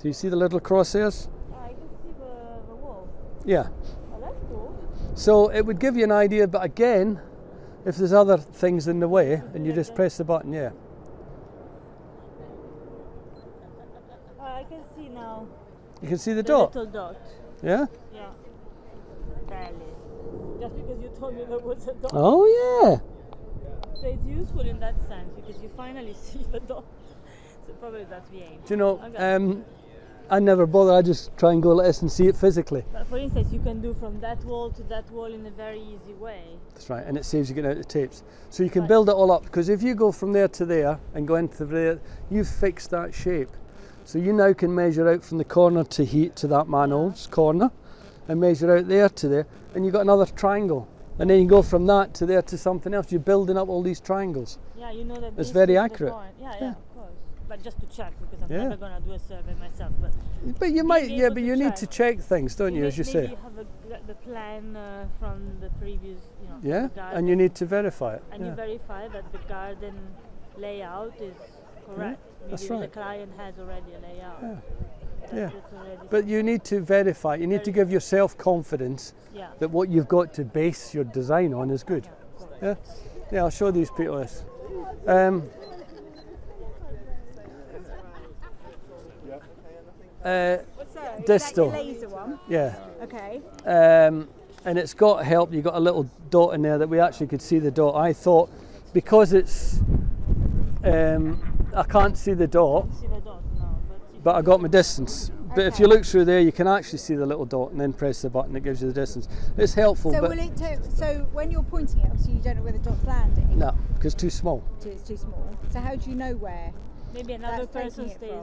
Do you see the little crosshairs? I can see the wall. Yeah. Oh, that's cool. So it would give you an idea, but again, if there's other things in the way, and you just press the button, yeah. Oh, I can see now. You can see the dot? Little dot. Yeah? Yeah. Barely. Just because you told me there was a dot. Oh, yeah. So it's useful in that sense because you finally see the dot. So probably that's the aim. Do you know, okay. I never bother, I just try and go like this and see it physically. But for instance, you can do from that wall to that wall in a very easy way. That's right, and it saves you getting out the tapes. So you can build it all up, because if you go from there to there and go into there, you've fixed that shape. So you now can measure out from the corner to heat to that manhole's corner and measure out there to there, and you've got another triangle. And then you go from that to there to something else. You're building up all these triangles. Yeah, you know that. It's very accurate. Yeah, yeah, of course. But just to check, because I'm never going to do a survey myself. But you might, yeah, but you need to check things, don't you, as you say? You have the plan from the previous, you know, garden, and you need to verify it. And you verify that the garden layout is correct. Maybe that's right. The client has already a layout. Yeah. Yeah, but you need to verify, you need to give yourself confidence that what you've got to base your design on is good. Yeah, yeah, I'll show these people this. What's that? Distal. Is that your laser one? Yeah. Okay. And it's got help, you've got a little dot in there that we actually could see the dot. I thought, because it's, I can't see the dot. But I got my distance. But if you look through there, you can actually see the little dot, and then press the button. It gives you the distance. It's helpful. So, but will it so when you're pointing it, obviously you don't know where the dot's landing. No, because it's too small. It's too small. So how do you know where? Maybe another person stays there.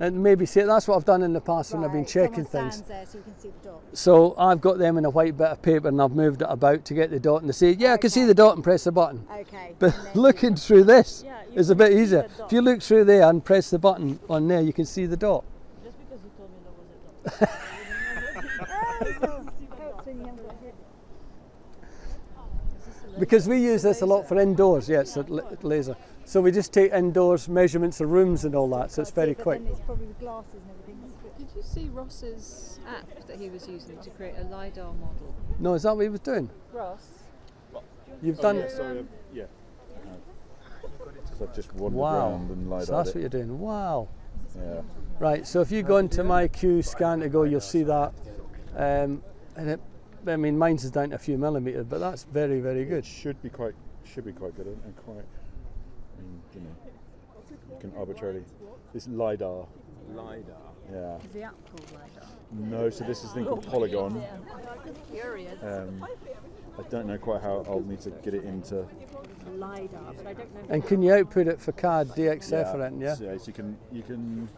And maybe see, that's what I've done in the past when I've been checking things. There so, you can see the dot. So I've got them in a white bit of paper, and I've moved it about to get the dot, and they say, yeah, I can see the dot, and press the button. Okay. But looking through this is a bit easier. If you look through there and press the button on there, you can see the dot. Just because you told me there was a dot. Because we use this a lot for indoors, yes, laser. So we just take indoors measurements of rooms and all that, so it's very quick. It's probably the glasses and everything. Did you see Ross's app that he was using to create a LIDAR model? No, is that what he was doing? Ross? You've done it? Sorry, yeah. So I've just wandered around and LIDAR. So that's what you're doing, wow. Yeah. Right, so if you go into my Q Scan2Go, you'll see that. And it, I mean, mine's is down to a few millimetres, but that's very, very good. It should be quite good and quite. I mean, you know, you can arbitrarily. This LIDAR. LIDAR. Yeah. Is the app called LIDAR? No, so this is a thing called Polygon. I don't know quite how I'll need to get it into LIDAR, but I don't know. And can you output it for CAD, DXF, or anything? Yeah. So, so you can.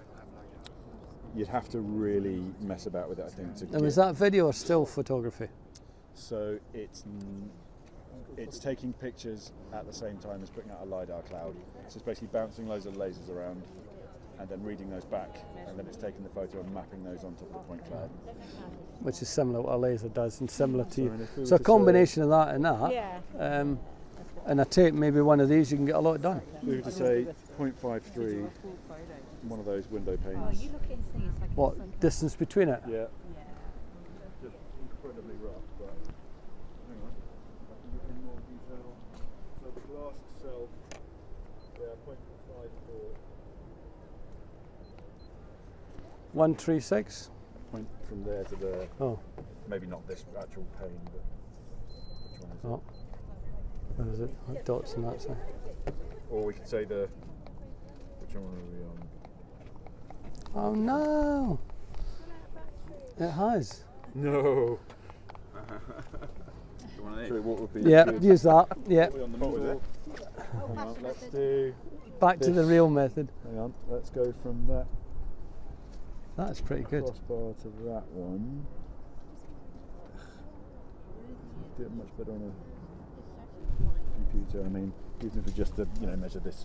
You'd have to really mess about with it, I think. And was that video or still photography? So it's taking pictures at the same time as putting out a LiDAR cloud. So it's basically bouncing loads of lasers around and then reading those back, and then it's taking the photo and mapping those onto the point cloud. Which is similar to what a laser does, and similar to you. So a combination of that and that, and I take maybe one of these, you can get a lot done. We were to say 0.53. One of those window panes. What distance between it? Yeah. Just incredibly rough, but hang on. I can give you more detail. So the glass itself, 0.54. 136. Point from there to there. Oh. Maybe not this actual pane, but which one is it? Oh. Where is it? Dots on that side. Or we could say the which one are we on? Oh no! It has. No. Yeah, use that. Yeah. Let's do. Back to the real method. Hang on. Let's go from that. That's pretty good. Crossbar to that one. Do it much better on a computer. I mean, even if we just measure this.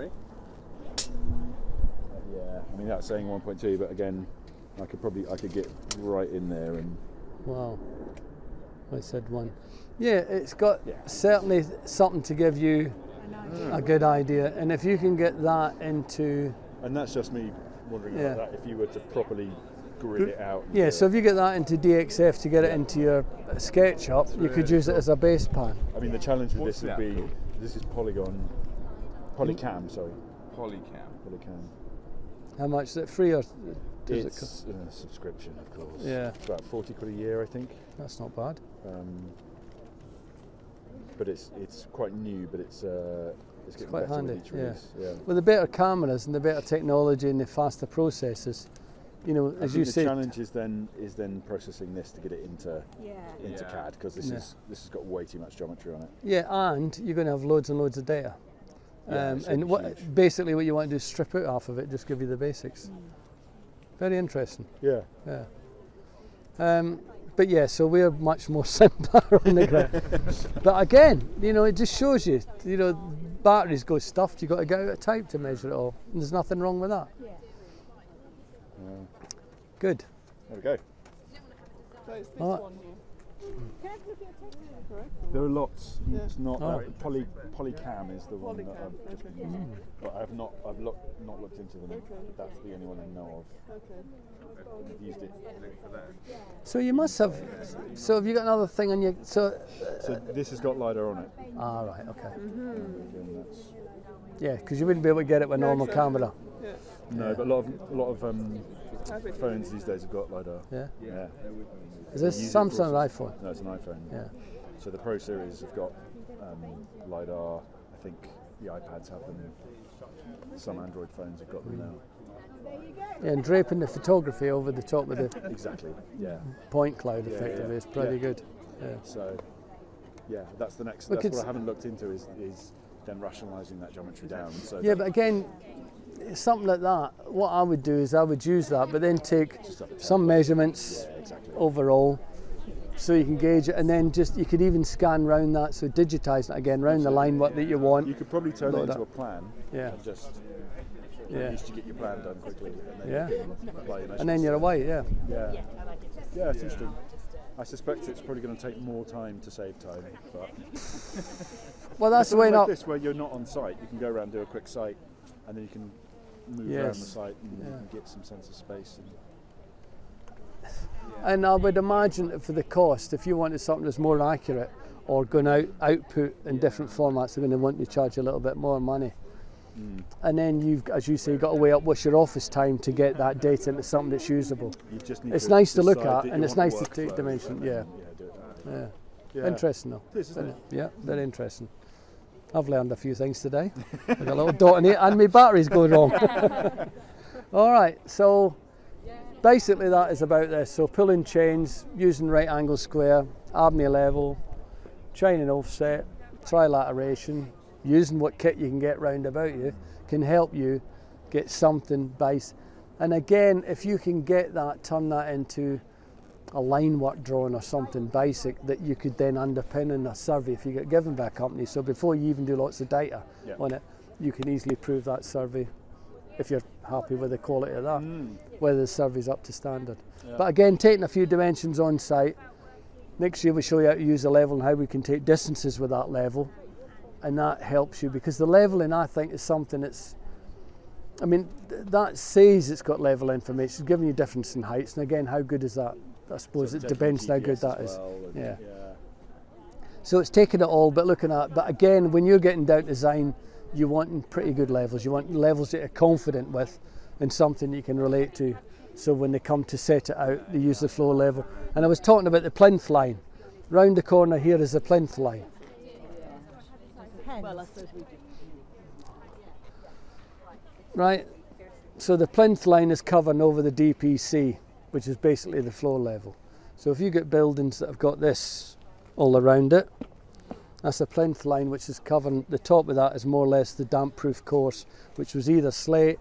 1.3? Yeah, I mean that's saying 1.2, but again, I could get right in there and. Wow. I said one. Yeah, it's got certainly something to give you a good idea, and if you can get that into... And that's just me wondering about that, if you were to properly grid it out. Yeah, so if you get that into DXF to get it into your SketchUp, you could use it as a base pan. I mean, the challenge with this would be, this is Polycam. How much is it? Free or does it cost? It's a subscription, of course. Yeah. It's about 40 quid a year, I think. That's not bad. But it's quite new, but it's getting quite handy. With the better cameras and the better technology and the faster processes, you know, as you say. The challenge is then processing this to get it into CAD, because this has got way too much geometry on it. Yeah, and you're going to have loads and loads of data. And basically what you want to do is strip out half of it, just give you the basics. Very interesting. Yeah. Yeah. But yeah, so we're much more simpler on the grid. But again, you know, it just shows you, you know, batteries go stuffed. You've got to get out of type to measure it all. And there's nothing wrong with that. Yeah. Good. There we go. So it's this one here. Can I have a look at your technique, correct? There are lots. Yeah. It's not Polycam is the one that I've just but I've not looked into them. That's the only one I know of. Okay. I've used it. So you must have. So have you got another thing on your? So this has got LIDAR on it. Ah, right. Okay. Yeah, because you wouldn't be able to get it with a normal camera. Yeah. No, but a lot of phones these days have got LiDAR. Yeah? Yeah. Is this Samsung or iPhone? No, it's an iPhone. Yeah. So the Pro series have got LiDAR. I think the iPads have them. Some Android phones have got them now. Yeah, and draping the photography over the top of the point cloud effectively is pretty good. Yeah. So, yeah, that's the next. That's what I haven't looked into is then rationalising that geometry down. So but again, something like that, what I would do is I would use that, but then take some measurements overall, so you can gauge it, and then just you could even scan round that, so digitise it again round the line what that you want. You could probably turn it into a plan. Yeah. And just used to get your plan done quickly. And then and then you're away. Yeah. Yeah. Yeah, it's interesting. I suspect it's probably going to take more time to save time. But well, that's the way. Like this, where you're not on site, you can go around and do a quick site, and then you can move around the site and get some sense of space. And I would imagine that for the cost, if you wanted something that's more accurate or going out output in different formats, they're going to want you to charge a little bit more money. And then you've, as you say, got to weigh up what's your office time to get that data into something that's usable. You just need it's nice to look at, and it's nice to take dimension. Yeah. Interesting though. This is very interesting. I've learned a few things today. I've got a little dot in it, and my battery's going wrong. All right, so basically that is about this. So pulling chains, using right angle square, Abney level, chain and offset, trilateration, using what kit you can get round about you can help you get something base. And again, if you can get that, turn that into a line work drawing or something basic that you could then underpin in a survey if you get given by a company. So before you even do lots of data on it, you can easily prove that survey if you're happy with the quality of that, whether the survey's up to standard. Yeah. But again, taking a few dimensions on site. Next year we show you how to use a level and how we can take distances with that level, and that helps you, because the leveling, I think, is something that's, I mean, that says it's got level information, it's giving you difference in heights, and again, how good is that? I suppose it depends on how good that is. So it's taking it all, but looking at, but again, when you're getting down design, you want pretty good levels. You want levels that you're confident with and something you can relate to. So when they come to set it out, they use the floor level. And I was talking about the plinth line. Round the corner here is the plinth line. Right, so the plinth line is covering over the DPC, which is basically the floor level. So if you get buildings that have got this all around it, that's a plinth line which is covering, the top of that is more or less the damp proof course, which was either slate,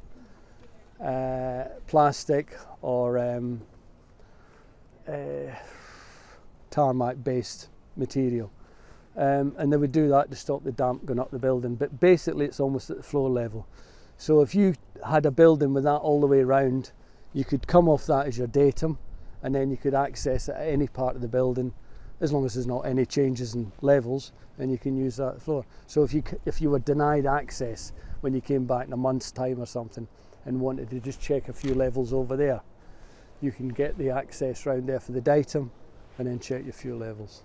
plastic or tarmac based material. And they would do that to stop the damp going up the building, but basically it's almost at the floor level. So if you had a building with that all the way around, you could come off that as your datum, and then you could access it at any part of the building as long as there's not any changes in levels, then you can use that floor. So if you were denied access when you came back in a month's time or something and wanted to just check a few levels over there, you can get the access round there for the datum and then check your few levels.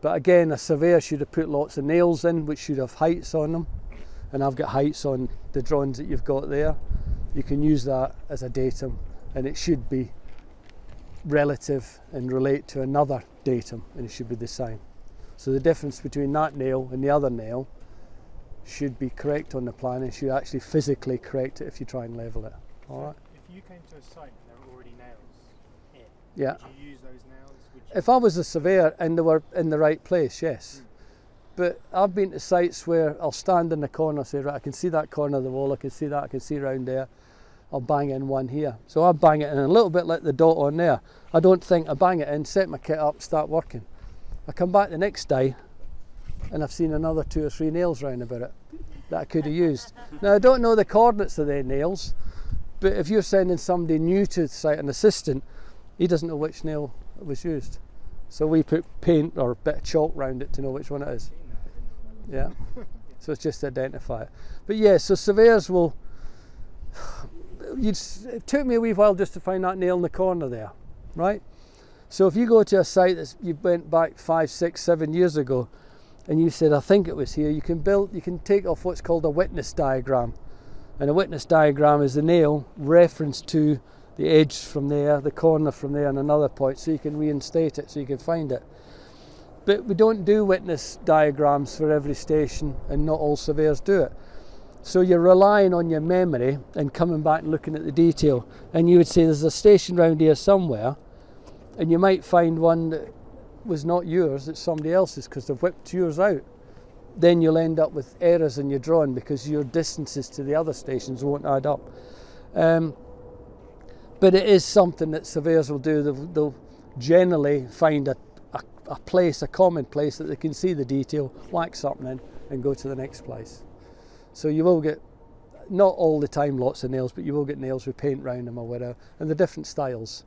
But again, a surveyor should have put lots of nails in which should have heights on them, and I've got heights on the drawings that you've got there. You can use that as a datum, and it should be relative and relate to another datum, and it should be the same. So the difference between that nail and the other nail should be correct on the plan, and should actually physically correct it if you try and level it. All right. If you came to a site and there were already nails in, yeah, would you use those nails? If I was a surveyor and they were in the right place, yes. Mm. But I've been to sites where I'll stand in the corner, say, right, I can see that corner of the wall, I can see that, I can see round there. I'll bang in one here. So I'll bang it in a little bit, let the dot on there. I don't think, I bang it in, set my kit up, start working. I come back the next day and I've seen another 2 or 3 nails round about it that I could have used. Now, I don't know the coordinates of their nails, but if you're sending somebody new to the site, an assistant, he doesn't know which nail was used. So we put paint or a bit of chalk round it to know which one it is. Yeah, so it's just to identify it. But yeah, so surveyors will, it took me a wee while just to find that nail in the corner there, right? So if you go to a site that you went back 5, 6, 7 years ago, and you said, I think it was here, you can build, you can take off what's called a witness diagram. And a witness diagram is the nail referenced to the edge from there, the corner from there, and another point, so you can reinstate it, so you can find it. But we don't do witness diagrams for every station, and not all surveyors do it. So you're relying on your memory and coming back and looking at the detail. And you would say there's a station round here somewhere, and you might find one that was not yours, it's somebody else's, because they've whipped yours out. Then you'll end up with errors in your drawing because your distances to the other stations won't add up. But it is something that surveyors will do. They'll generally find a place, a common place that they can see the detail, whack something in and go to the next place. So you will get, not all the time lots of nails, but you will get nails with paint round them or whatever, and the different styles.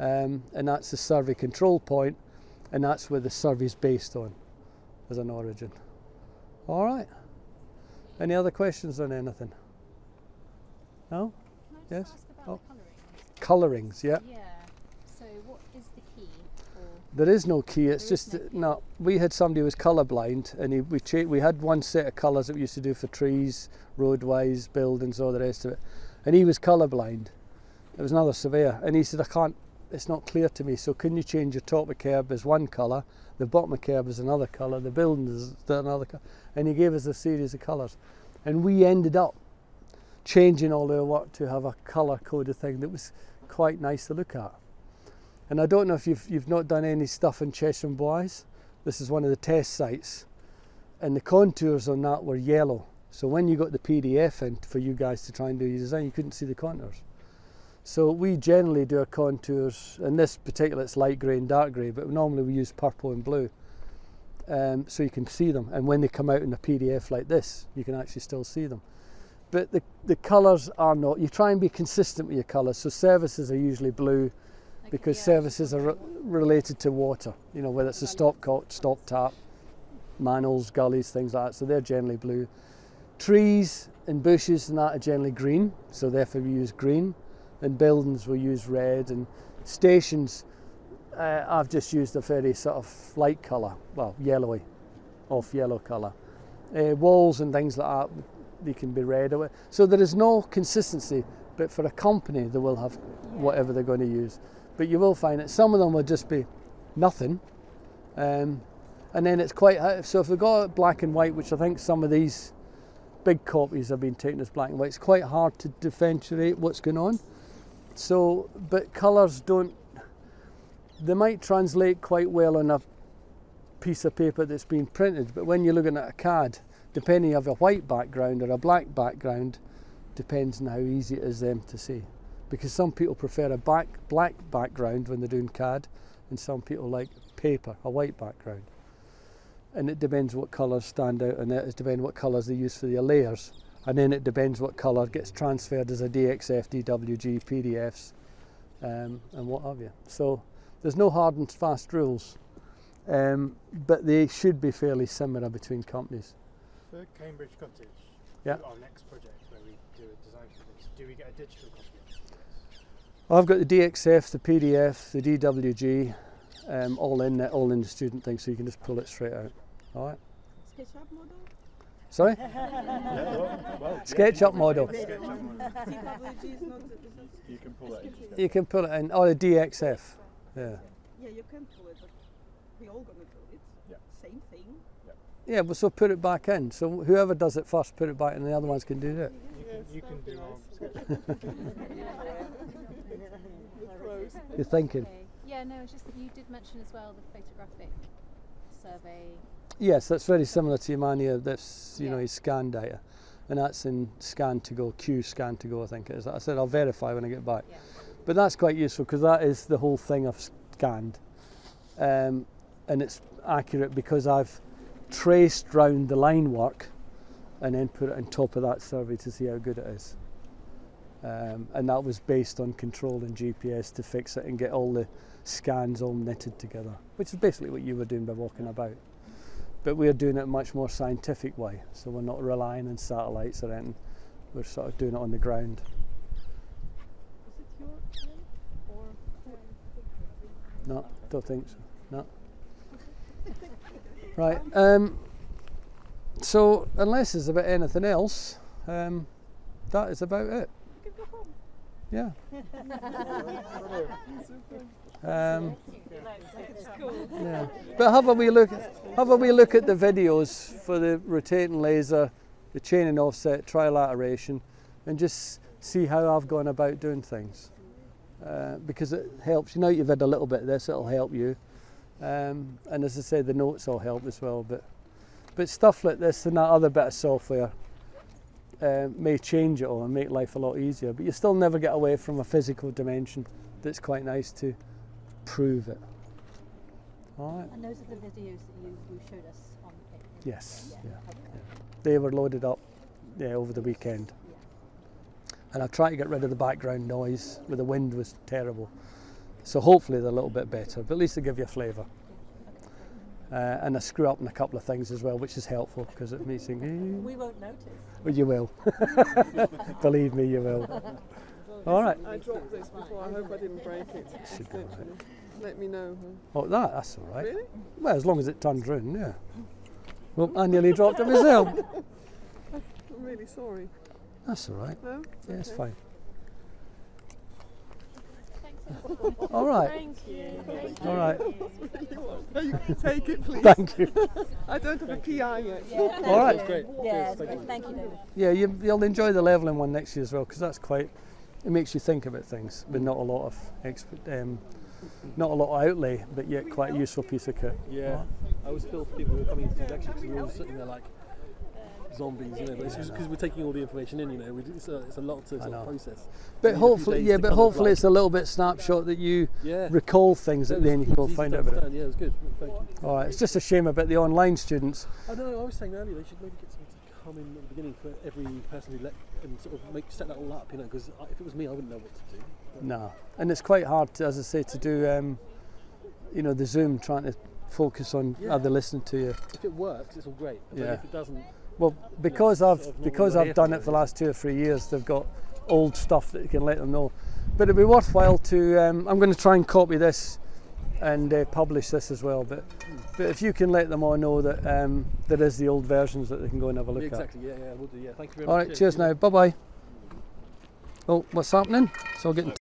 And that's the survey control point, and that's where the survey's based on as an origin. All right. Any other questions on anything? No? Can I just ask about the colourings? Colourings, yeah. Yeah. So what is the key? There is no key, it's just, no, we had somebody who was colourblind, and we had one set of colours that we used to do for trees, roadways, buildings, all the rest of it. And he was colourblind. It was another surveyor, and he said, I can't, it's not clear to me, so can you change your top of kerb as one colour, the bottom of kerb as another colour, the building is another colour, and he gave us a series of colours. And we ended up changing all their work to have a colour-coded thing that was quite nice to look at. And I don't know if you've not done any stuff in Chesham Bois. This is one of the test sites. And the contours on that were yellow. So when you got the PDF in for you guys to try and do your design, you couldn't see the contours. So we generally do our contours, in this particular it's light grey and dark grey, but normally we use purple and blue. So you can see them. And when they come out in a PDF like this, you can actually still see them. But the colours are not, you try and be consistent with your colours. So services are usually blue, because yeah, services are related to water, you know, whether it's a stop tap, manholes, gullies, things like that, so they're generally blue. Trees and bushes and that are generally green, so therefore we use green, and buildings we use red, and stations, I've just used a very sort of light colour, well, yellowy, off-yellow colour. Walls and things like that, they can be red. So there is no consistency, but for a company, they will have whatever they're going to use. But you will find that some of them will just be nothing, and then it's quite, so if we go black and white, which I think some of these big copies have been taken as black and white, it's quite hard to differentiate what's going on. So, but colours don't, they might translate quite well on a piece of paper that's been printed, but when you're looking at a CAD, depending on a white background or a black background, depends on how easy it is them to see. Because some people prefer a black background when they're doing CAD, and some people like paper, a white background. And it depends what colours stand out, and it depends what colours they use for their layers. And then it depends what colour gets transferred as a DXF, DWG, PDFs, and what have you. So there's no hard and fast rules. but they should be fairly similar between companies. For Cambridge Cottage, yeah, our next project where we do a design for this, do we get a digital copy of this? I've got the DXF, the PDF, the DWG, all in the student thing, so you can just pull it straight out. All right. SketchUp model? Sorry? SketchUp model. You can pull it in. You can pull it in. Oh, the DXF. Yeah. Yeah, you can pull it, but we're all going to pull it. Yeah. Same thing. Yeah, well, so put it back in. So whoever does it first, put it back in, and the other ones can do that. You can do all. You're thinking. Okay. Yeah, no, it's just that you did mention as well the photographic survey. Yes, that's very similar to Imania. That's, you know, his scan data, and that's in Scan2Go, Q Scan2Go, I think it is. I said I'll verify when I get back. Yeah. But that's quite useful because that is the whole thing I've scanned, and it's accurate because I've traced round the line work and then put it on top of that survey to see how good it is. And that was based on control and GPS to fix it and get all the scans all knitted together, which is basically what you were doing by walking about. But we're doing it a much more scientific way, so we're not relying on satellites or anything. We're sort of doing it on the ground. Is it your time or? No, don't think so. No. Right. So unless there's about anything else, that is about it. You can go home. Yeah. Yeah. But have a wee look at the videos for the rotating laser, the chain and offset, trilateration, and just see how I've gone about doing things, because it helps. You know, you've had a little bit of this; it'll help you. And as I say, the notes all help as well. But stuff like this and that other bit of software may change it all and make life a lot easier. But you still never get away from a physical dimension. That's quite nice to prove it. All right. And those are the videos that you showed us on the page. Yes. Yeah. Yeah. Yeah. They were loaded up, yeah, over the weekend. Yeah. And I tried to get rid of the background noise, where the wind was terrible. So hopefully they're a little bit better, but at least they give you a flavour. And I screw up in a couple of things as well, which is helpful because it means we won't notice. Well, you will. Believe me, you will. All right. I dropped this before. I hope I didn't break it. Should be all right. Let me know. Oh, that's all right. Really? Well, as long as it turns round, yeah. Well, I nearly dropped it myself. I'm really sorry. That's all right. No? Yeah, it's fine. All right. Thank you. All right. You can take it, please. Thank you. I don't have a PI yet. Yeah, all right. That's great. Yeah, thank you, David. Yeah, you'll enjoy the levelling one next year as well, because that's quite. It makes you think about things, but not a lot of outlay, but yet quite a useful piece of kit. Yeah. What? I always feel people who are coming into the lecture because we're all sitting there like zombies, you know, but it's just because we're taking all the information in, you know, it's a lot to sort of process. But hopefully, yeah, but hopefully it's a little bit snapshot that you recall things that then you will find out about it. Yeah, it was good. Thank you. All right, it's just a shame about the online students. I know, I was saying earlier, they should maybe get some come in at the beginning for every person who let and sort of set that all up, you know, because if it was me, I wouldn't know what to do. No, and it's quite hard, to, as I say, to do, you know, the Zoom, trying to focus on other listening to you. If it works, it's all great. But yeah. If it doesn't, well, because you know, I've done it for the last 2 or 3 years, they've got old stuff that you can let them know. But it'd be worthwhile to. I'm going to try and copy this and publish this as well, but if you can let them all know that there is the old versions that they can go and have a look at. Exactly, yeah, we'll do, yeah. Thank you very much. All right, cheers now, bye-bye. Oh, what's happening? So I'll get in